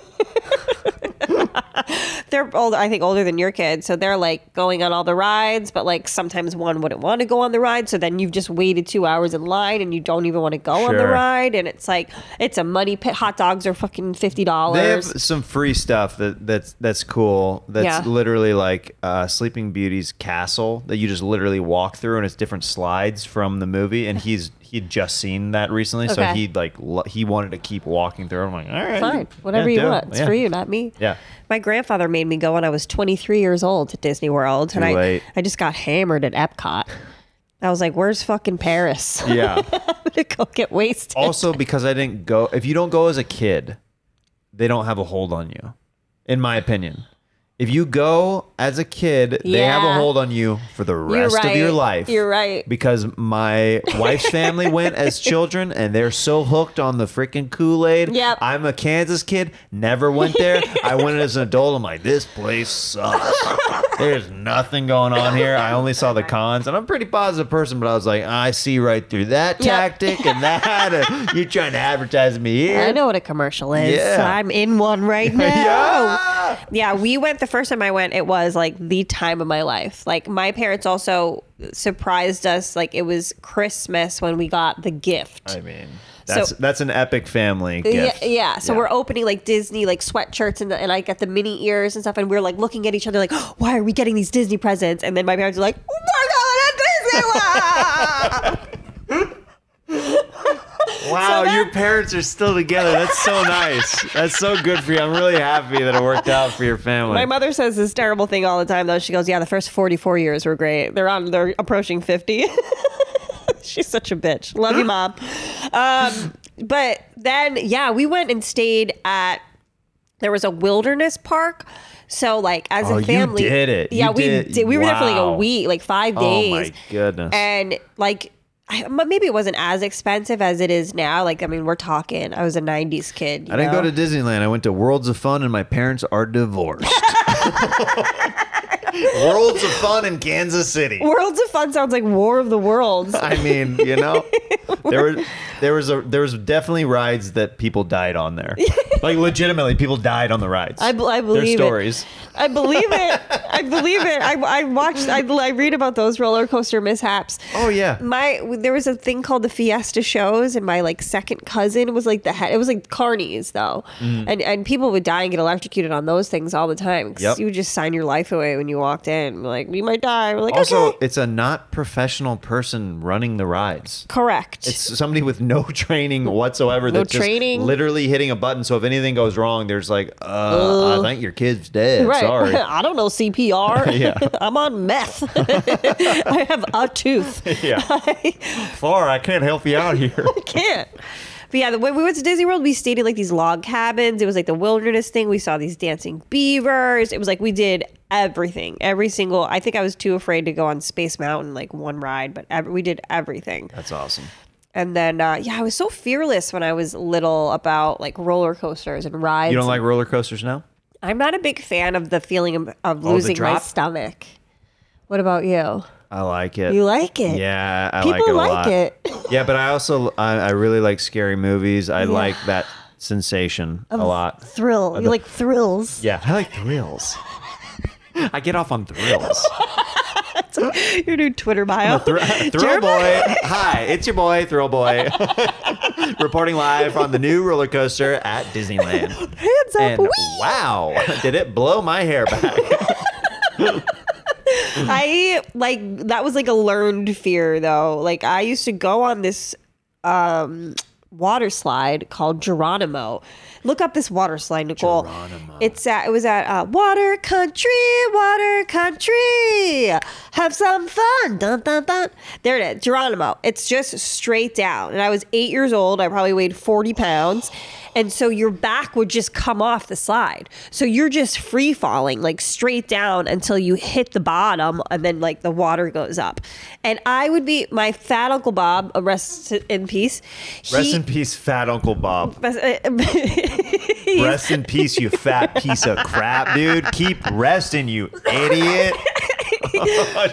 they're old, I think older than your kids. So they're like going on all the rides, but like sometimes one wouldn't want to go on the ride. So then you've just waited two hours in line and you don't even want to go sure. on the ride. And it's like, it's a money pit. Hot dogs are fucking fifty dollars. They have some free stuff that that's, that's cool. That's yeah. literally like uh, Sleeping Beauty's castle that you just literally walk through, and it's different slides from the movie. And he's, he'd just seen that recently, okay. so he'd like he wanted to keep walking through. I'm like, all right, fine, whatever yeah, you want. It. It's yeah. for you, not me. Yeah. My grandfather made me go when I was twenty-three years old to Disney World, Too and late. I I just got hammered at Epcot. I was like, "Where's fucking Paris?" Yeah. I'm gonna go get wasted. Also, because I didn't go. If you don't go as a kid, they don't have a hold on you, in my opinion. If you go as a kid, yeah. they have a hold on you for the rest right. of your life. You're right. Because my wife's family went as children, and they're so hooked on the freaking Kool-Aid. Yep. I'm a Kansas kid, never went there. I went as an adult. I'm like, this place sucks. There's nothing going on here. I only saw the cons, and I'm a pretty positive person, but I was like, I see right through that yep. tactic and that. And you're trying to advertise me here. I know what a commercial is. Yeah. So I'm in one right now. yeah. yeah, we went the The first time I went, it was like the time of my life. Like my parents also surprised us. Like it was Christmas when we got the gift. I mean, that's so, that's an epic family gift. Yeah, yeah. So yeah. we're opening like Disney like sweatshirts, and, the, and I got the mini ears and stuff, and we're like looking at each other like, oh, why are we getting these Disney presents? And then my parents are like, we're going to Disney World. Wow, so that, your parents are still together. That's so nice. That's so good for you. I'm really happy that it worked out for your family. My mother says this terrible thing all the time, though. She goes, yeah, the first forty-four years were great. They're on. They're approaching fifty. She's such a bitch. Love you, Mom. Um, but then, yeah, we went and stayed at, there was a wilderness park. So like as oh, a family. You did it. Yeah, you we did. did. We were wow. there for like a week, like five days. Oh my goodness. And like. I, maybe it wasn't as expensive as it is now. Like, I mean, we're talking, I was a nineties kid. You I didn't know? go to Disneyland. I went to Worlds of Fun, and my parents are divorced. Worlds of Fun in Kansas City. Worlds of Fun sounds like War of the Worlds. I mean, you know, there were there was a there was definitely rides that people died on there. Like legitimately, people died on the rides. I, I believe Their stories. It. I believe it. I believe it. I, I watched. I, I read about those roller coaster mishaps. Oh yeah. My there was a thing called the Fiesta shows, and my like second cousin was like the head. It was like carnies though, mm. and and people would die and get electrocuted on those things all the time. Yep. You would just sign your life away when you walked in. We're like, we might die. We're like, also, okay. It's a not professional person running the rides. Correct. It's somebody with no training whatsoever. No that's training. Just literally hitting a button. So if anything goes wrong, there's like, uh, uh I think your kid's dead. Right. Sorry. I don't know C P R. yeah. I'm on meth. I have a tooth. Yeah. Flora, I can't help you out here. I can't. But yeah, the way we went to Disney World, we stayed in like these log cabins. It was like the wilderness thing. We saw these dancing beavers. It was like we did everything, every single. I think I was too afraid to go on Space Mountain like one ride, but every, we did everything. That's awesome. And then, uh, yeah, I was so fearless when I was little about like roller coasters and rides. You don't like roller coasters now? I'm not a big fan of the feeling of, of oh, losing my stomach. What about you? I like it. You like it? Yeah, I People like it a lot. Like it. Yeah, but I also, I, I really like scary movies. I yeah. like that sensation of a lot. Thrill. Uh, you the, like thrills. Yeah, I like thrills. I get off on thrills. Your new Twitter bio. Thr thrill Boy. Hi, it's your boy, Thrill Boy. Reporting live on the new roller coaster at Disneyland. Hands and up. Wee. Wow, did it blow my hair back. I like that was like a learned fear though. Like I used to go on this um water slide called Geronimo. Look up this water slide, Nicole. Geronimo. It's at it was at uh, Water Country, Water Country. Have some fun. Dun dun dun. There it is, Geronimo. It's just straight down. And I was eight years old. I probably weighed forty pounds. And so your back would just come off the slide. So you're just free falling like straight down until you hit the bottom, and then like the water goes up. And I would be my fat Uncle Bob, rest in peace. He, rest in peace, fat Uncle Bob. Rest in peace, you fat piece of crap, dude. Keep resting, you idiot.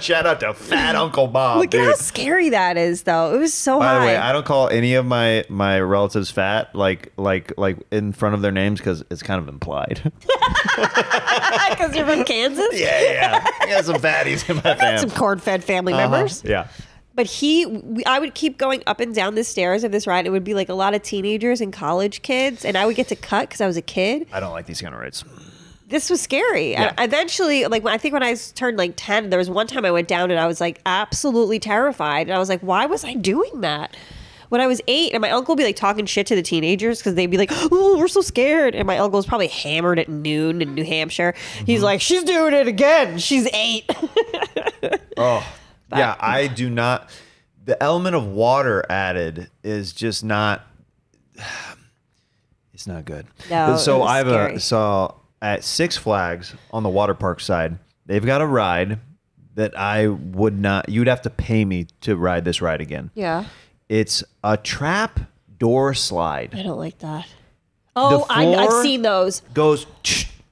Shout out to Fat Uncle Bob. Look dude. at how scary that is, though. It was so By high. By the way, I don't call any of my my relatives fat, like like like in front of their names, because it's kind of implied. Because you're from Kansas. Yeah, yeah. I got some fatties in my I got family. Some corn-fed family uh-huh. members. Yeah. But he, we, I would keep going up and down the stairs of this ride. It would be like a lot of teenagers and college kids, and I would get to cut because I was a kid. I don't like these kind of rides. This was scary. Yeah. I, eventually, like when, I think when I turned like ten, there was one time I went down and I was like absolutely terrified. And I was like, why was I doing that? When I was eight, and my uncle would be like talking shit to the teenagers because they'd be like, oh, we're so scared. And my uncle was probably hammered at noon in New Hampshire. Mm-hmm. He's like, she's doing it again. She's eight. Oh, But, yeah, I do not. The element of water added is just not. It's not good. No, so I have a so at Six Flags on the water park side, they've got a ride that I would not. You'd have to pay me to ride this ride again. Yeah, it's a trap door slide. I don't like that. Oh, I, I've seen those. Goes.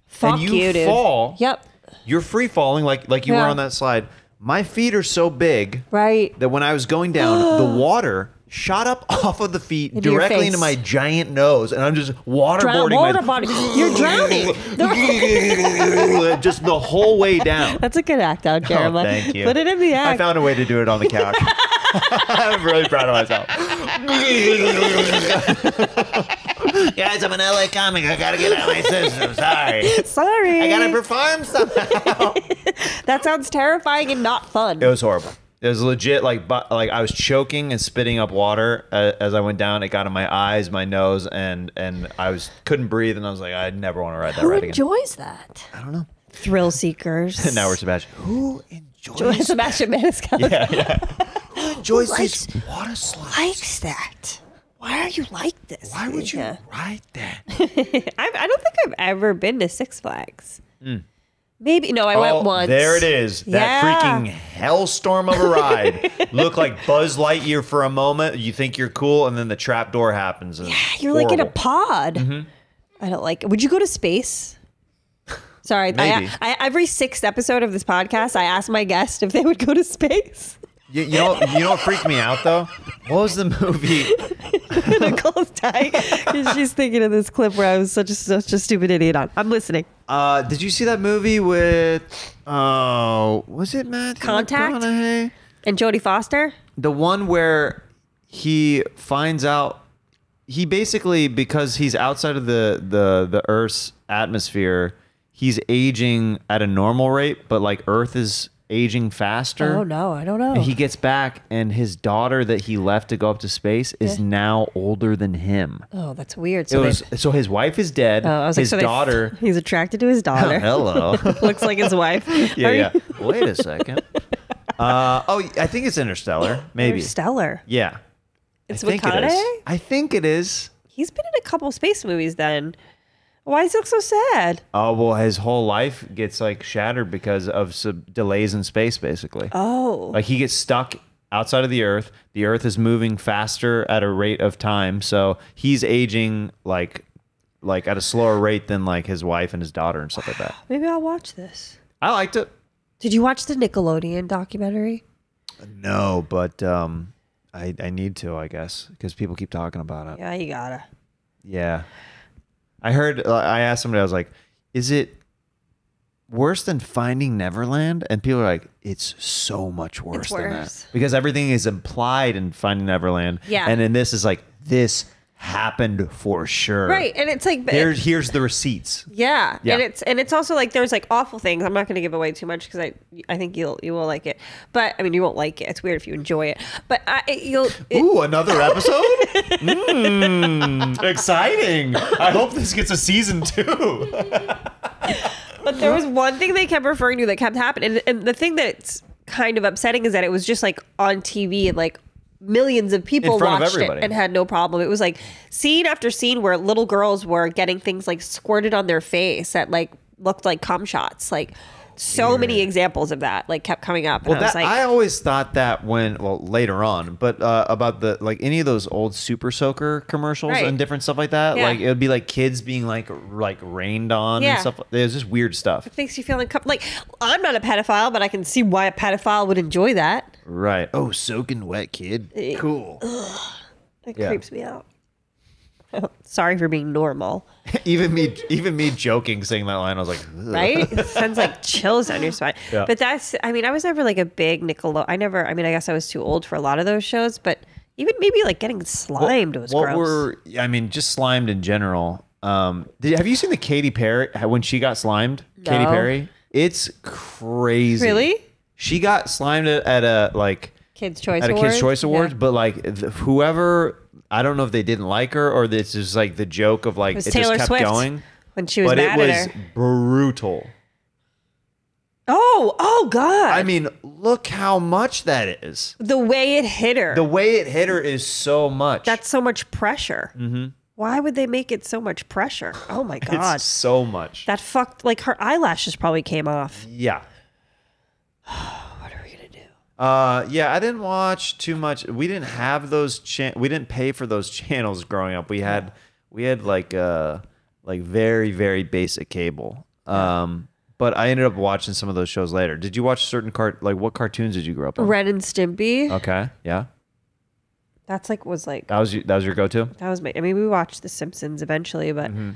Fuck and you, you dude. Fall. Yep. You're free falling like like you yeah. were on that slide. My feet are so big right. that when I was going down, the water shot up off of the feet into directly into my giant nose, and I'm just waterboarding. Drown, water my body. You're drowning. Just the whole way down. That's a good act out, Jeremiah. Oh, thank you. Put it in the act. I found a way to do it on the couch. I'm really proud of myself. Guys, I'm an L A comic. I gotta get out of my system. Sorry. Sorry. I gotta perform somehow. That sounds terrifying and not fun. It was horrible. It was legit. Like, but, like I was choking and spitting up water as, as I went down. It got in my eyes, my nose, and and I was couldn't breathe. And I was like, I never want to ride that Who ride again. Who enjoys that? I don't know. Thrill seekers. Now we're Sebastian. Who enjoys Sebastian Maniscalco? Yeah, yeah. Who enjoys Who likes, these water slides? Likes that? Why are you like this? Why would you yeah. ride that? I, I don't think I've ever been to Six Flags. Mm. Maybe. No, I oh, went once. There it is. That yeah. freaking hellstorm of a ride. Look like Buzz Lightyear for a moment. You think you're cool, and then the trap door happens. Yeah, you're horrible. Like in a pod. Mm-hmm. I don't like it. Would you go to space? Sorry. Maybe. I, I, every sixth episode of this podcast, I ask my guest if they would go to space. You, you know, you know what freaked me out though? What was the movie? Nicole's dying because she's thinking of this clip where I was such a such a stupid idiot on. I'm listening. Uh, did you see that movie with? Oh, uh, was it Matthew Contact McConaughey? And Jodie Foster? The one where he finds out he basically because he's outside of the the the Earth's atmosphere, he's aging at a normal rate, but like Earth is. Aging faster. Oh no, I don't know. And he gets back, and his daughter that he left to go up to space is yeah. now older than him. Oh, that's weird. So, it was, so his wife is dead. Oh, I was his like, so daughter. He's attracted to his daughter. Oh, hello. Looks like his wife. Yeah, Are yeah. You... Wait a second. Uh, oh, I think it's Interstellar. Maybe Interstellar. Yeah. It's McConaughey. I think it is. He's been in a couple space movies then. Why does he look so sad? Oh, well, his whole life gets like shattered because of some delays in space, basically. Oh. Like he gets stuck outside of the Earth. The Earth is moving faster at a rate of time. So he's aging like like at a slower rate than like his wife and his daughter and stuff like that. Maybe I'll watch this. I liked it. Did you watch the Nickelodeon documentary? No, but um, I, I need to, I guess, because people keep talking about it. Yeah, you gotta. Yeah. I heard, uh, I asked somebody, I was like, is it worse than Finding Neverland? And people are like, it's so much worse, worse. than that. Because everything is implied in Finding Neverland. Yeah. And then this is like, this happened for sure. Right. And it's like, There's, it, here's the receipts. Yeah. yeah. And it's and it's also like, there's like awful things. I'm not going to give away too much because I I think you'll, you will like it. But I mean, you won't like it. It's weird if you enjoy it. But I, you'll. It, Ooh, another episode? Mm, exciting. I hope this gets a season two. But there was one thing they kept referring to that kept happening. And, and the thing that's kind of upsetting is that it was just like on T V and like, millions of people watched of it and had no problem. It was like scene after scene where little girls were getting things like squirted on their face that like looked like cum shots. Like so many examples of that, like, kept coming up. And well, I was that, like, I always thought that when, well, later on, but uh, about the, like, any of those old Super Soaker commercials right. and different stuff like that, yeah. like, it would be like kids being like, like rained on yeah. and stuff. It was just weird stuff. It makes you feel uncomfortable. Like, I'm not a pedophile, but I can see why a pedophile would enjoy that. Right. Oh, soaking wet, kid. It, cool. Ugh, that yeah. creeps me out. Sorry for being normal. Even me, even me joking, saying that line, I was like, ugh. Right? It sends like chills down your spine. Yeah. But that's, I mean, I was never like a big Nickelodeon. I never, I mean, I guess I was too old for a lot of those shows, but even maybe like getting slimed what, was what gross. Were, I mean, just slimed in general. Um, did, have you seen the Katy Perry, when she got slimed? No. Katy Perry? It's crazy. Really? She got slimed at, at a like, Kids Choice at Awards. a Kids Choice Awards, yeah. but like the, whoever, I don't know if they didn't like her or this is like the joke of like it, it just kept Swift going. When she was but mad it at was her. brutal. Oh, oh God. I mean, look how much that is. The way it hit her. The way it hit her is so much. That's so much pressure. Mm-hmm. Why would they make it so much pressure? Oh my God. It's so much. That fucked, like her eyelashes probably came off. Yeah. Uh, yeah, I didn't watch too much. We didn't have those. Cha we didn't pay for those channels growing up. We had, we had like uh, like very very basic cable. Um, but I ended up watching some of those shows later. Did you watch certain cart like what cartoons did you grow up on? Ren and Stimpy. Okay, yeah. That's like was like that was your, that was your go to. That was my. I mean, we watched The Simpsons eventually, but mm-hmm.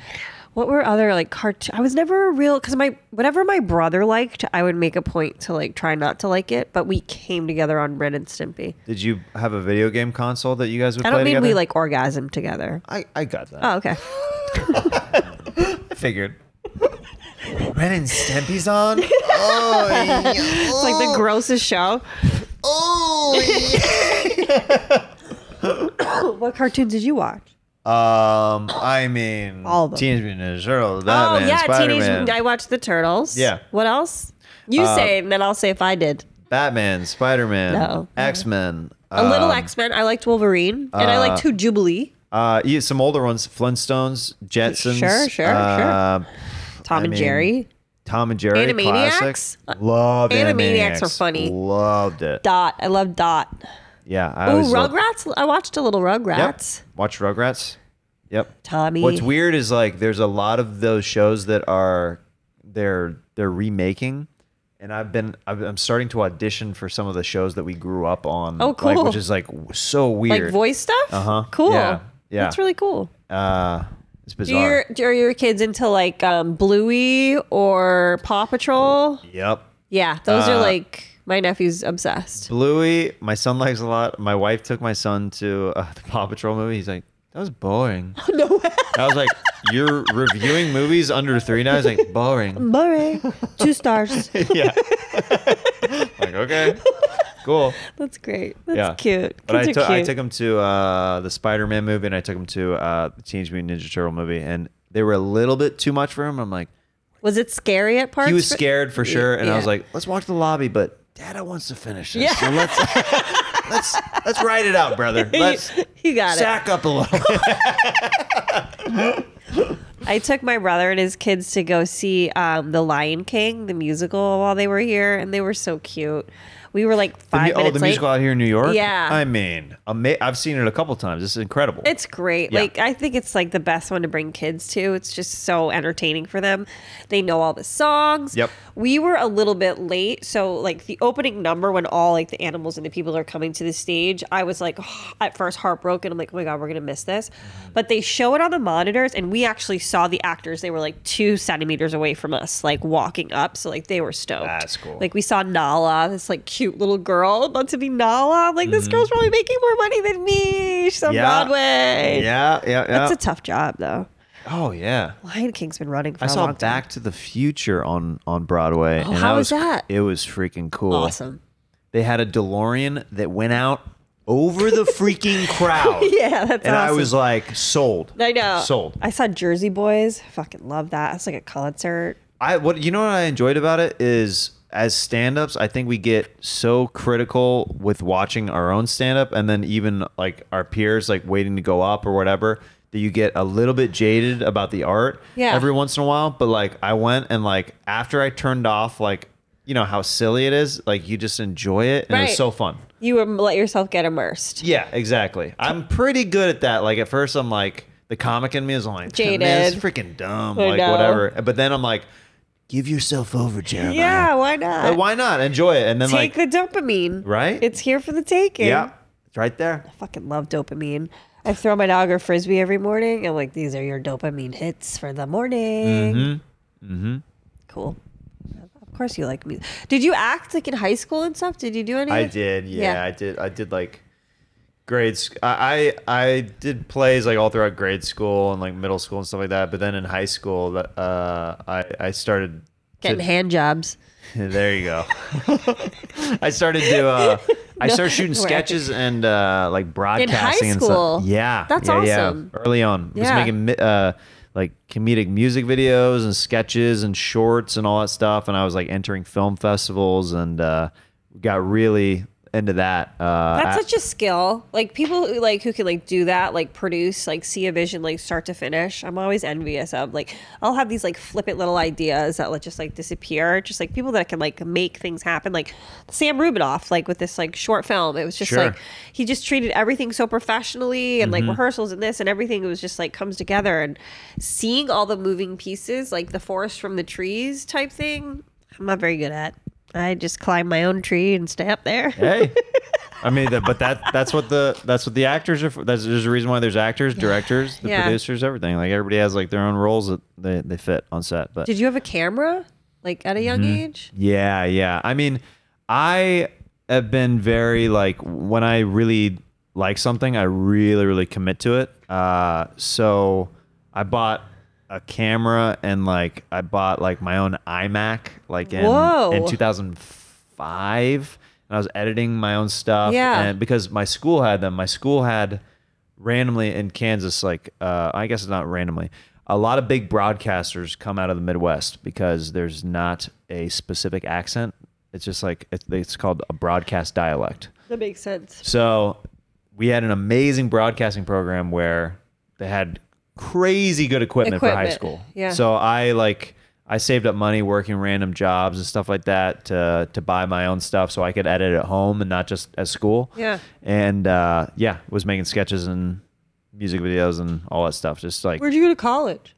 what were other like cartoons? I was never a real because my whatever my brother liked, I would make a point to like try not to like it. But we came together on Ren and Stimpy. Did you have a video game console that you guys would? I don't play mean together? we like orgasmed together. I I got that. Oh okay. I figured. Ren and Stimpy's on. Oh, yeah. It's like the grossest show. Oh. Yeah. What cartoons did you watch? Um, I mean, all of them. Teenage Mutant Ninja Turtles. That oh yeah, Spider-Man. Teenage. I watched the Turtles. Yeah. What else? You uh, say, and then I'll say if I did. Batman, Spider-Man, no. X-Men. A um, little X-Men. I liked Wolverine, and uh, I liked Who Jubilee. Uh, yeah, some older ones: Flintstones, Jetsons. Sure, sure, uh, sure. Tom I and mean, Jerry. Tom and Jerry. Animaniacs. Love Animaniacs. Animaniacs are funny. Loved it. Dot. I love Dot. Yeah. I Ooh, Rugrats. Loved. I watched a little Rugrats. Yep. Watched Rugrats. Yep. Tommy. What's weird is like there's a lot of those shows that are they're they're remaking, and I've been I'm starting to audition for some of the shows that we grew up on. Oh, cool. Like, which is like so weird. Like voice stuff. Uh huh. Cool. Yeah. Yeah. That's really cool. Uh, it's bizarre. Are your, are your kids into like um, Bluey or Paw Patrol? Oh, yep. Yeah. Those uh, are like. My nephew's obsessed. Bluey, my son likes a lot. My wife took my son to uh, the Paw Patrol movie. He's like, that was boring. Oh, no way. I was like, you're reviewing movies under three now? He's like, boring. Boring. Two stars. Yeah. Like, okay. Cool. That's great. That's yeah. cute. But I, cute. I took him to uh, the Spider-Man movie, and I took him to uh, the Teenage Mutant Ninja Turtle movie, and they were a little bit too much for him. I'm like. Was it scary at parts? He was scared for sure, and yeah. I was like, let's walk to the lobby, but. Dada wants to finish this. Yeah. So let's let's let's write it out, brother. Let's you got sack it. up a little. I took my brother and his kids to go see um, The Lion King, the musical, while they were here, and they were so cute. We were like five the, minutes late. Oh, the late. musical out here in New York? Yeah. I mean, ama I've seen it a couple times. This is incredible. It's great. Yeah. Like, I think it's like the best one to bring kids to. It's just so entertaining for them. They know all the songs. Yep. We were a little bit late. So like the opening number when all like the animals and the people are coming to the stage, I was like oh, at first heartbroken. I'm like, oh my God, we're going to miss this. Mm-hmm. But they show it on the monitors and we actually saw the actors. They were like two centimeters away from us, like walking up. So like they were stoked. That's cool. Like we saw Nala, this like cute little girl about to be Nala. I'm like, this mm-hmm. girl's probably making more money than me. She's on yeah. Broadway. Yeah, yeah, yeah. That's a tough job, though. Oh yeah. Lion King's been running for I a long time. I saw Back to the Future on on Broadway. Oh, and how I was, was that? It was freaking cool. Awesome. They had a DeLorean that went out over the freaking crowd. Yeah, that's and awesome. I was like, sold. I know. Sold. I saw Jersey Boys. Fucking love that. It's like a concert. I what you know what I enjoyed about it is. As stand-ups, I think we get so critical with watching our own stand-up and then even like our peers like waiting to go up or whatever. that you get a little bit jaded about the art yeah. every once in a while. But like I went and like after I turned off like, you know, how silly it is, like you just enjoy it and right. it's so fun. You were, let yourself get immersed. Yeah, exactly. I'm pretty good at that. Like at first I'm like, the comic in me is like, jaded. Man, it's freaking dumb, I like know. Whatever. But then I'm like, give yourself over, Jeremiah. Yeah, why not? Like, why not? Enjoy it. And then take like, the dopamine. Right? It's here for the taking. Yeah, it's right there. I fucking love dopamine. I throw my dog a frisbee every morning. I'm like, these are your dopamine hits for the morning. Mm-hmm. Mm-hmm. Cool. Of course you like music. Did you act like in high school and stuff? Did you do anything? I did. Yeah, yeah. I did. I did like grades. I, I I did plays like all throughout grade school and like middle school and stuff like that. But then in high school, uh, I I started getting to, hand jobs. There you go. I started to uh, I no, started shooting sketches right. and uh, like broadcasting in high school. And stuff. Yeah, that's yeah, awesome. Yeah. Early on, I was yeah. making. Uh, like comedic music videos and sketches and shorts and all that stuff. And I was like entering film festivals and uh, got really into that. Uh, That's such a skill. Like people who, like who can like do that, like produce, like see a vision, like start to finish. I'm always envious of like, I'll have these like flippant little ideas that let just like disappear. Just like people that can like make things happen. Like Sam Rubinoff, like with this like short film, it was just sure. like, he just treated everything so professionally and mm-hmm. like rehearsals and this and everything. It was just like comes together and seeing all the moving pieces, like the forest from the trees type thing. I'm not very good at. I just climb my own tree and stay up there. Hey, I mean, the, but that that's what the that's what the actors are for. That's, there's a reason why there's actors, directors, the yeah. producers, everything. Like everybody has like their own roles that they, they fit on set. But did you have a camera like at a young mm-hmm. age? Yeah, yeah. I mean, I have been very like when I really like something, I really really commit to it. Uh, so I bought a camera and like I bought like my own iMac like in, in two thousand five and I was editing my own stuff yeah. and because my school had them. My school had randomly in Kansas like uh, I guess it's not randomly. A lot of big broadcasters come out of the Midwest because there's not a specific accent. It's just like it's, it's called a broadcast dialect. That makes sense. So we had an amazing broadcasting program where they had crazy good equipment, equipment for high school. Yeah. So I like I saved up money working random jobs and stuff like that to to buy my own stuff so I could edit at home and not just at school. Yeah. And uh, yeah, was making sketches and music videos and all that stuff. Just like where'd you go to college?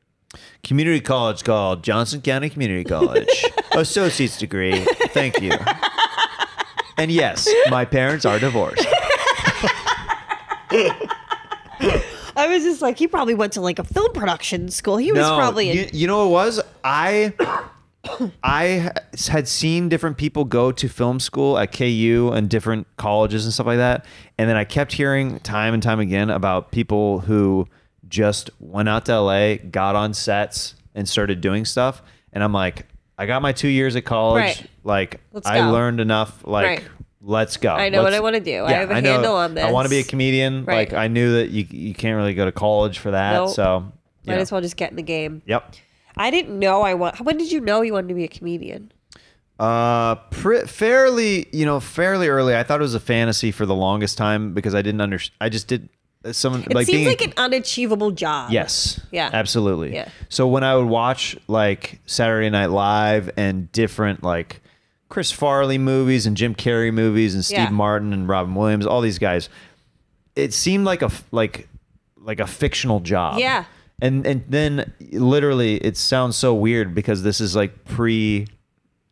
Community college called Johnson County Community College. Associate's degree. Thank you. And yes, my parents are divorced. I was just like, he probably went to like a film production school. He was no, probably. You, you know what it was? I I had seen different people go to film school at K U and different colleges and stuff like that. And then I kept hearing time and time again about people who just went out to L A, got on sets and started doing stuff. And I'm like, I got my two years at college. Right. Like I learned enough. Like. Right. Let's go. I know Let's, what I want to do. Yeah, I have a I know, handle on this. I want to be a comedian. Right. Like I knew that you you can't really go to college for that. Nope. So might know. as well just get in the game. Yep. I didn't know I want. When did you know you wanted to be a comedian? Uh, fairly, you know, fairly early. I thought it was a fantasy for the longest time because I didn't under. I just did. Someone it like seems being, like an unachievable job. Yes. Yeah. Absolutely. Yeah. So when I would watch like Saturday Night Live and different like Chris Farley movies and Jim Carrey movies and Steve yeah. Martin and Robin Williams, all these guys, it seemed like a like like a fictional job. Yeah. And and then literally it sounds so weird because this is like pre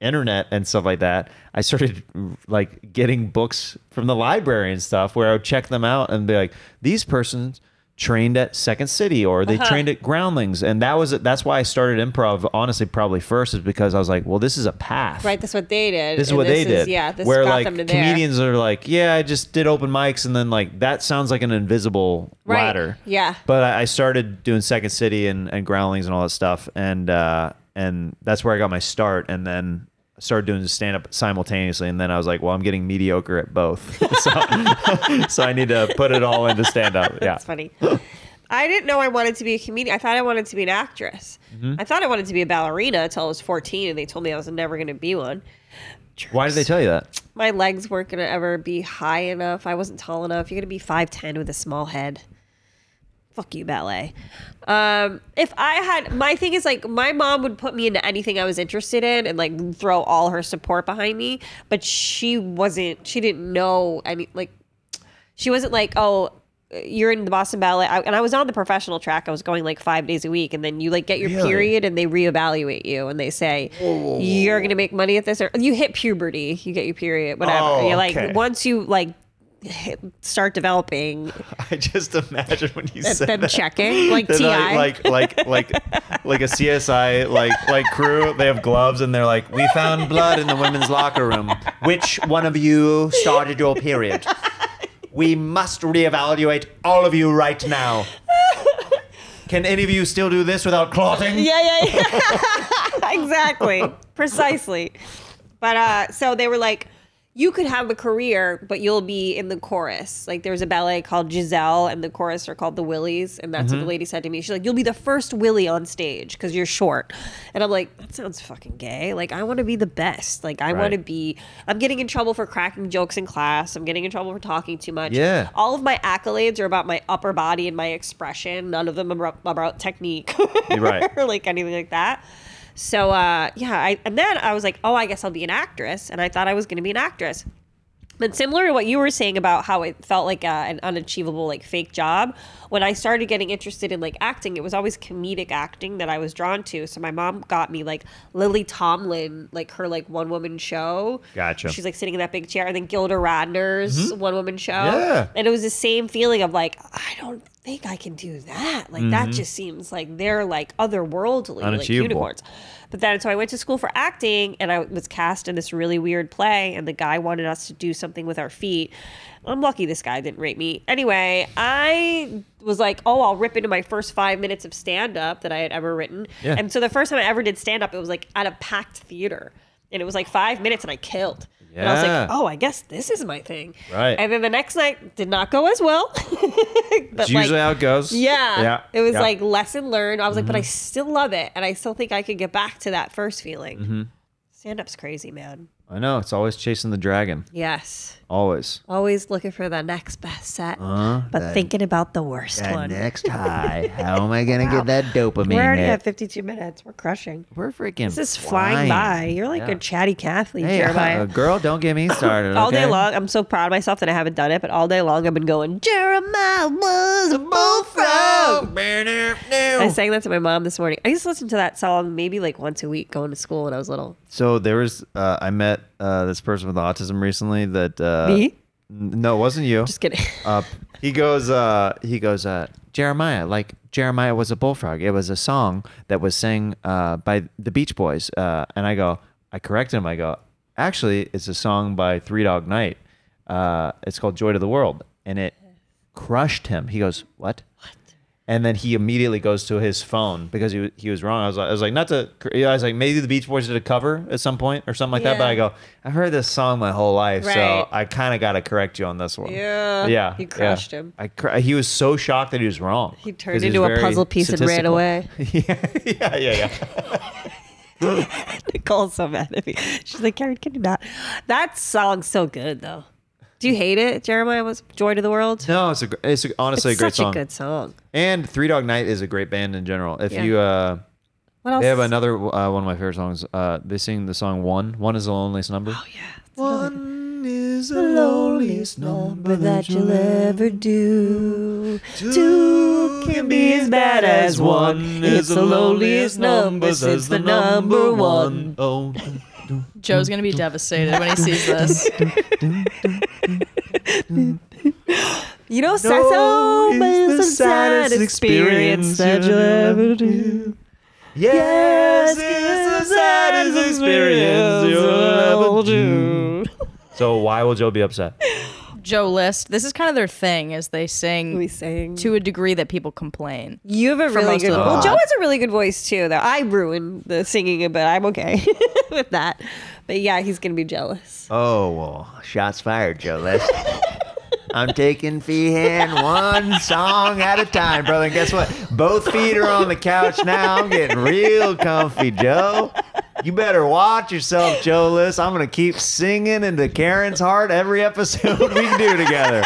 internet and stuff like that. I started like getting books from the library and stuff where I would check them out and be like, these persons trained at Second City or they uh-huh. trained at Groundlings. And that was that's why I started improv, honestly, probably first is because I was like, well, this is a path. Right, that's what they did. This is what this they is, did. Yeah, this where got like them to comedians there. Are like, yeah, I just did open mics and then like that sounds like an invisible right. ladder. Yeah. But I, I started doing Second City and, and Groundlings and all that stuff. And uh and that's where I got my start and then started doing stand up simultaneously and then I was like, well, I'm getting mediocre at both. so, so I need to put it all into stand up. Yeah. That's funny. I didn't know I wanted to be a comedian. I thought I wanted to be an actress. Mm-hmm. I thought I wanted to be a ballerina until I was fourteen and they told me I was never going to be one. Jerks. Why did they tell you that? My legs weren't going to ever be high enough. I wasn't tall enough. You're going to be five ten with a small head. fuck you, ballet. Um, if I had, my thing is like, my mom would put me into anything I was interested in and like throw all her support behind me. But she wasn't, she didn't know any, like, she wasn't like, oh, you're in the Boston Ballet. I, and I was on the professional track. I was going like five days a week. And then you like get your really? period and they reevaluate you. And they say, oh, you're going to make money at this. Or you hit puberty, you get your period, whatever. Oh, you're like, okay. Once you like start developing. I just imagine when you said them that, checking like T I like like like like a C S I like like crew. They have gloves and they're like, we found blood in the women's locker room. Which one of you started your period? We must reevaluate all of you right now. Can any of you still do this without clotting? Yeah, yeah, yeah. Exactly, precisely. But uh, so they were like, you could have a career, but you'll be in the chorus. Like there's a ballet called Giselle and the chorus are called the Willies. And that's mm-hmm. what the lady said to me. She's like, you'll be the first Willie on stage because you're short. And I'm like, that sounds fucking gay. Like I want to be the best. Like I right. want to be, I'm getting in trouble for cracking jokes in class. I'm getting in trouble for talking too much. Yeah. All of my accolades are about my upper body and my expression. None of them are about technique you're right. or like anything like that. So, uh, yeah, I, and then I was like, oh, I guess I'll be an actress. And I thought I was going to be an actress. But similar to what you were saying about how it felt like a, an unachievable, like, fake job, when I started getting interested in, like, acting, it was always comedic acting that I was drawn to. So my mom got me, like, Lily Tomlin, like, her, like, one-woman show. Gotcha. She's, like, sitting in that big chair. And then Gilda Radner's mm-hmm. one-woman show. Yeah. And it was the same feeling of, like, I don't think I can do that. Like, mm-hmm. that just seems like they're, like, otherworldly, like, unicorns. But then, so I went to school for acting, and I was cast in this really weird play, and the guy wanted us to do something with our feet. I'm lucky this guy didn't rape me. Anyway, I was like, oh, I'll rip into my first five minutes of stand-up that I had ever written. Yeah. And so the first time I ever did stand-up, it was like at a packed theater. And it was like five minutes, and I killed. Yeah. And I was like, oh, I guess this is my thing. Right. And then the next night did not go as well. That's usually like, how it goes. Yeah. yeah. It was yeah. like lesson learned. I was mm-hmm. like, but I still love it. And I still think I could get back to that first feeling. Mm-hmm. Stand-up's crazy, man. I know. It's always chasing the dragon. Yes. Always. Always looking for the next best set, uh, but that, thinking about the worst that one. Next high. How am I going to wow. get that dopamine? We're already at fifty-two minutes. We're crushing. We're freaking This is flying, flying by. You're like yeah. a chatty Kathleen, hey, Jeremiah. Uh, girl, don't get me started. all okay? day long. I'm so proud of myself that I haven't done it, but all day long I've been going, Jeremiah was a bullfrog. I sang that to my mom this morning. I used to listen to that song maybe like once a week going to school when I was little. So there was, uh, I met Uh, this person with autism recently that uh, me? No, it wasn't you. Just kidding. uh, he goes, uh, he goes, uh, Jeremiah, like Jeremiah was a bullfrog. It was a song that was sang uh, by the Beach Boys. Uh, and I go, I correct him. I go, actually, it's a song by Three Dog Night. Uh, it's called Joy to the World. And it crushed him. He goes, what? What? And then he immediately goes to his phone because he he was wrong. I was like, I was like, not to. I was like, maybe the Beach Boys did a cover at some point or something like yeah. that. But I go, I heard this song my whole life, right. so I kind of got to correct you on this one. Yeah, yeah, you crushed yeah. him. I cr he was so shocked that he was wrong. He turned into a puzzle piece and ran away. yeah, yeah, yeah. yeah. Nicole's so mad at me. She's like, Kerryn, can you not? That song's so good though. Do you hate it, Jeremiah? Was Joy to the World? No, it's a, it's a, honestly it's a great such song. Such a good song. And Three Dog Night is a great band in general. If yeah. you, uh, what else? They have another uh, one of my favorite songs. Uh, they sing the song "One." One is the loneliest number. Oh yeah. One is the loneliest number that you'll ever do. Two can be as bad as one. It's the loneliest number since the number one. Oh. Joe's gonna be devastated when he sees this. You know, Sasso is the saddest experience that you'll ever do. Yes, it's the saddest experience you'll ever do. So why will Joe be upset? Joe List. This is kind of their thing, as they sing, we sing to a degree that people complain. You have a really good voice. Well, Joe has a really good voice too, though. I ruined the singing, but I'm okay with that. But yeah, he's gonna be jealous. Oh well, shots fired, Joe List. I'm taking Feehan one song at a time, brother. And guess what? Both feet are on the couch now. I'm getting real comfy, Joe. You better watch yourself, Joe List. I'm going to keep singing into Karen's heart every episode we do together.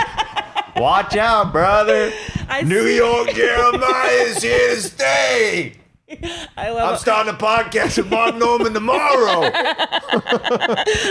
Watch out, brother. I New see. York Jeremiah is here to stay. I love I'm starting a podcast with Mark Norman tomorrow.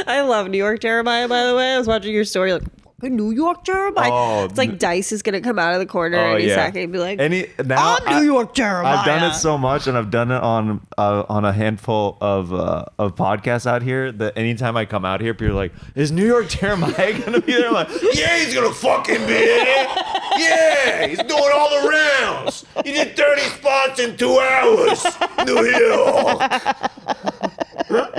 I love New York Jeremiah, by the way. I was watching your story like, New York Jeremiah. Oh, it's like Dice is going to come out of the corner oh, any yeah. second and be like, Any now I'm I, New York Jeremiah. I've done it so much, and I've done it on uh, on a handful of uh, of podcasts out here that anytime I come out here, people are like, is New York Jeremiah going to be there? I'm like, yeah, he's going to fucking be there. Yeah, he's doing all the rounds. He did thirty spots in two hours. New York.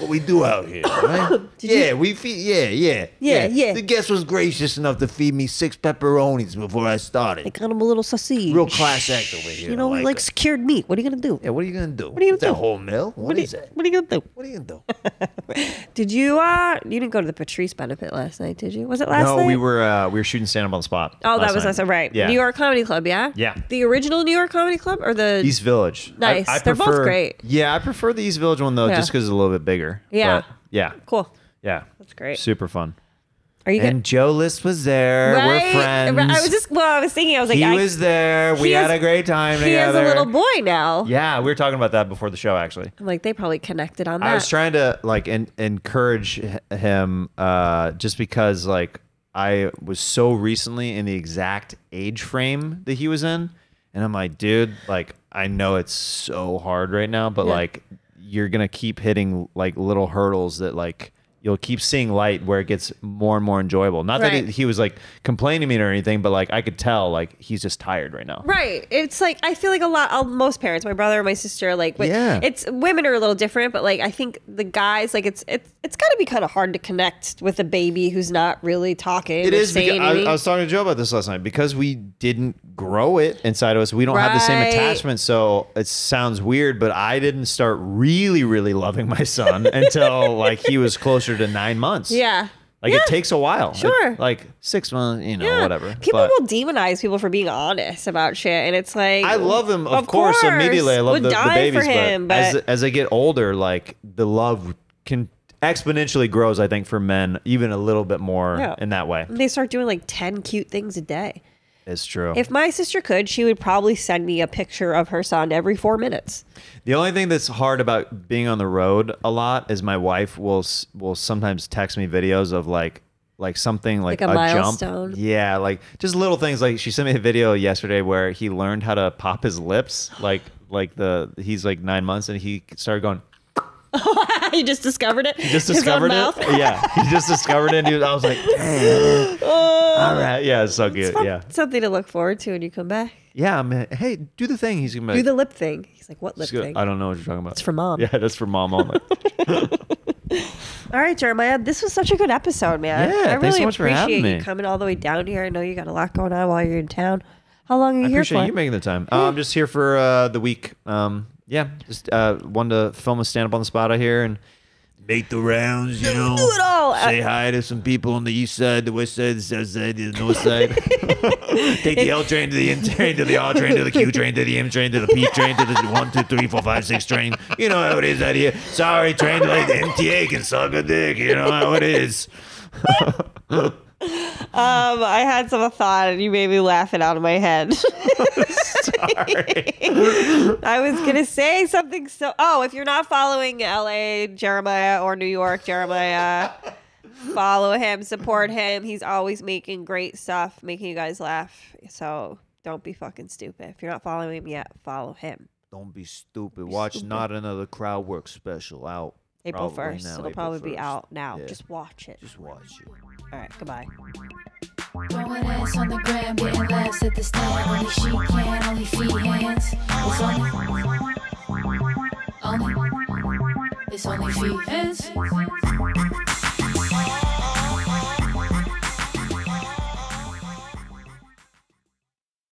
What we do out here, right? Yeah, you? we feed, yeah, yeah, yeah, yeah. The guest was gracious enough to feed me six pepperonis before I started. I got him a little sausage. Real class actor over here. You know, like, like secured meat. What are you gonna do? Yeah, what are you gonna do? What are you gonna do? That whole meal? What, what is you, that? What are you gonna do? What are you gonna do? Did you? Uh, you didn't go to the Patrice benefit last night, did you? Was it last no, night? No, we were uh, we were shooting Stand Up on the Spot. Oh, that was last night, right? Yeah. New York Comedy Club, yeah. Yeah. The original New York Comedy Club or the East Village? Nice. I, I They're prefer, both great. Yeah, I prefer the East Village one though, yeah. just because it's a little bit bigger. Yeah. But yeah. Cool. Yeah. That's great. Super fun. Are you and good? Joe List was there. Right? We're friends. I was just, well, I was thinking, I was like, he I, was there. We had is, a great time he together. He is a little boy now. Yeah. We were talking about that before the show, actually. I'm like, they probably connected on that. I was trying to like en encourage him uh, just because like I was so recently in the exact age frame that he was in. And I'm like, dude, like, I know it's so hard right now, but yeah. like, you're going to keep hitting like little hurdles that like you'll keep seeing light where it gets more and more enjoyable. Not right. that he, he was like complaining to me or anything, but like I could tell like he's just tired right now. Right. It's like I feel like a lot of most parents, my brother and my sister, like yeah. it's women are a little different, but like I think the guys like it's it's it's got to be kind of hard to connect with a baby who's not really talking. It is. Because, I, I was talking to Joe about this last night because we didn't grow it inside of us. We don't right. have the same attachment. So it sounds weird, but I didn't start really, really loving my son until like he was closer to nine months. Yeah. Like yeah. it takes a while. Sure. It, like six months, you know, yeah. whatever. People but will demonize people for being honest about shit. And it's like, I love him. Of, of course, course. Immediately. I love the, the babies. For him, but, but as, as I get older, like the love can exponentially grows, I think, for men, even a little bit more yeah. in that way. They start doing like ten cute things a day. It's true. If my sister could, she would probably send me a picture of her son every four minutes. The only thing that's hard about being on the road a lot is my wife will will sometimes text me videos of like like something like, like a, a milestone. Jump. Yeah, like just little things. Like she sent me a video yesterday where he learned how to pop his lips. Like like the he's like nine months and he started going. He just discovered it. He just discovered it. Yeah, he just discovered it. And he was, I was like, damn. Oh, all right, yeah, it's so good. It's fun, yeah, something to look forward to when you come back. Yeah, man. Hey, do the thing. He's gonna do the lip thing. He's like, what lip gonna, thing? I don't know what you're talking about. It's for mom. Yeah, that's for mom only. All right, Jeremiah. This was such a good episode, man. Yeah, I really thanks so much appreciate for having me. You coming all the way down here. I know you got a lot going on while you're in town. How long are you I here appreciate for? Appreciate you making the time. Uh, I'm just here for uh, the week. Um, Yeah, just uh, wanted to film a stand-up on the spot out here and make the rounds, you know. Do it all. Say hi to some people on the east side, the west side, the south side, the north side. Take the L train to the N train to the R train to the Q train to the M train to the P train to the one two three four five six train. You know how it is out here. Sorry, train like the M T A can suck a dick. You know how it is. Um, I had some thought and you made me laugh it out of my head. Sorry. I was going to say something so... Oh, if you're not following L A Jeremiah or New York Jeremiah, follow him, support him. He's always making great stuff, making you guys laugh. So don't be fucking stupid. If you're not following him yet, follow him. Don't be stupid. Don't be watch stupid. Not Another Crowd Work special out. April first. It'll probably be out now. Yeah. Just watch it. Just watch it. All right, goodbye. Throwing ass on the gram, getting laughs at the stand. Only she can, only feet hands. It's only, only, it's only feet hands.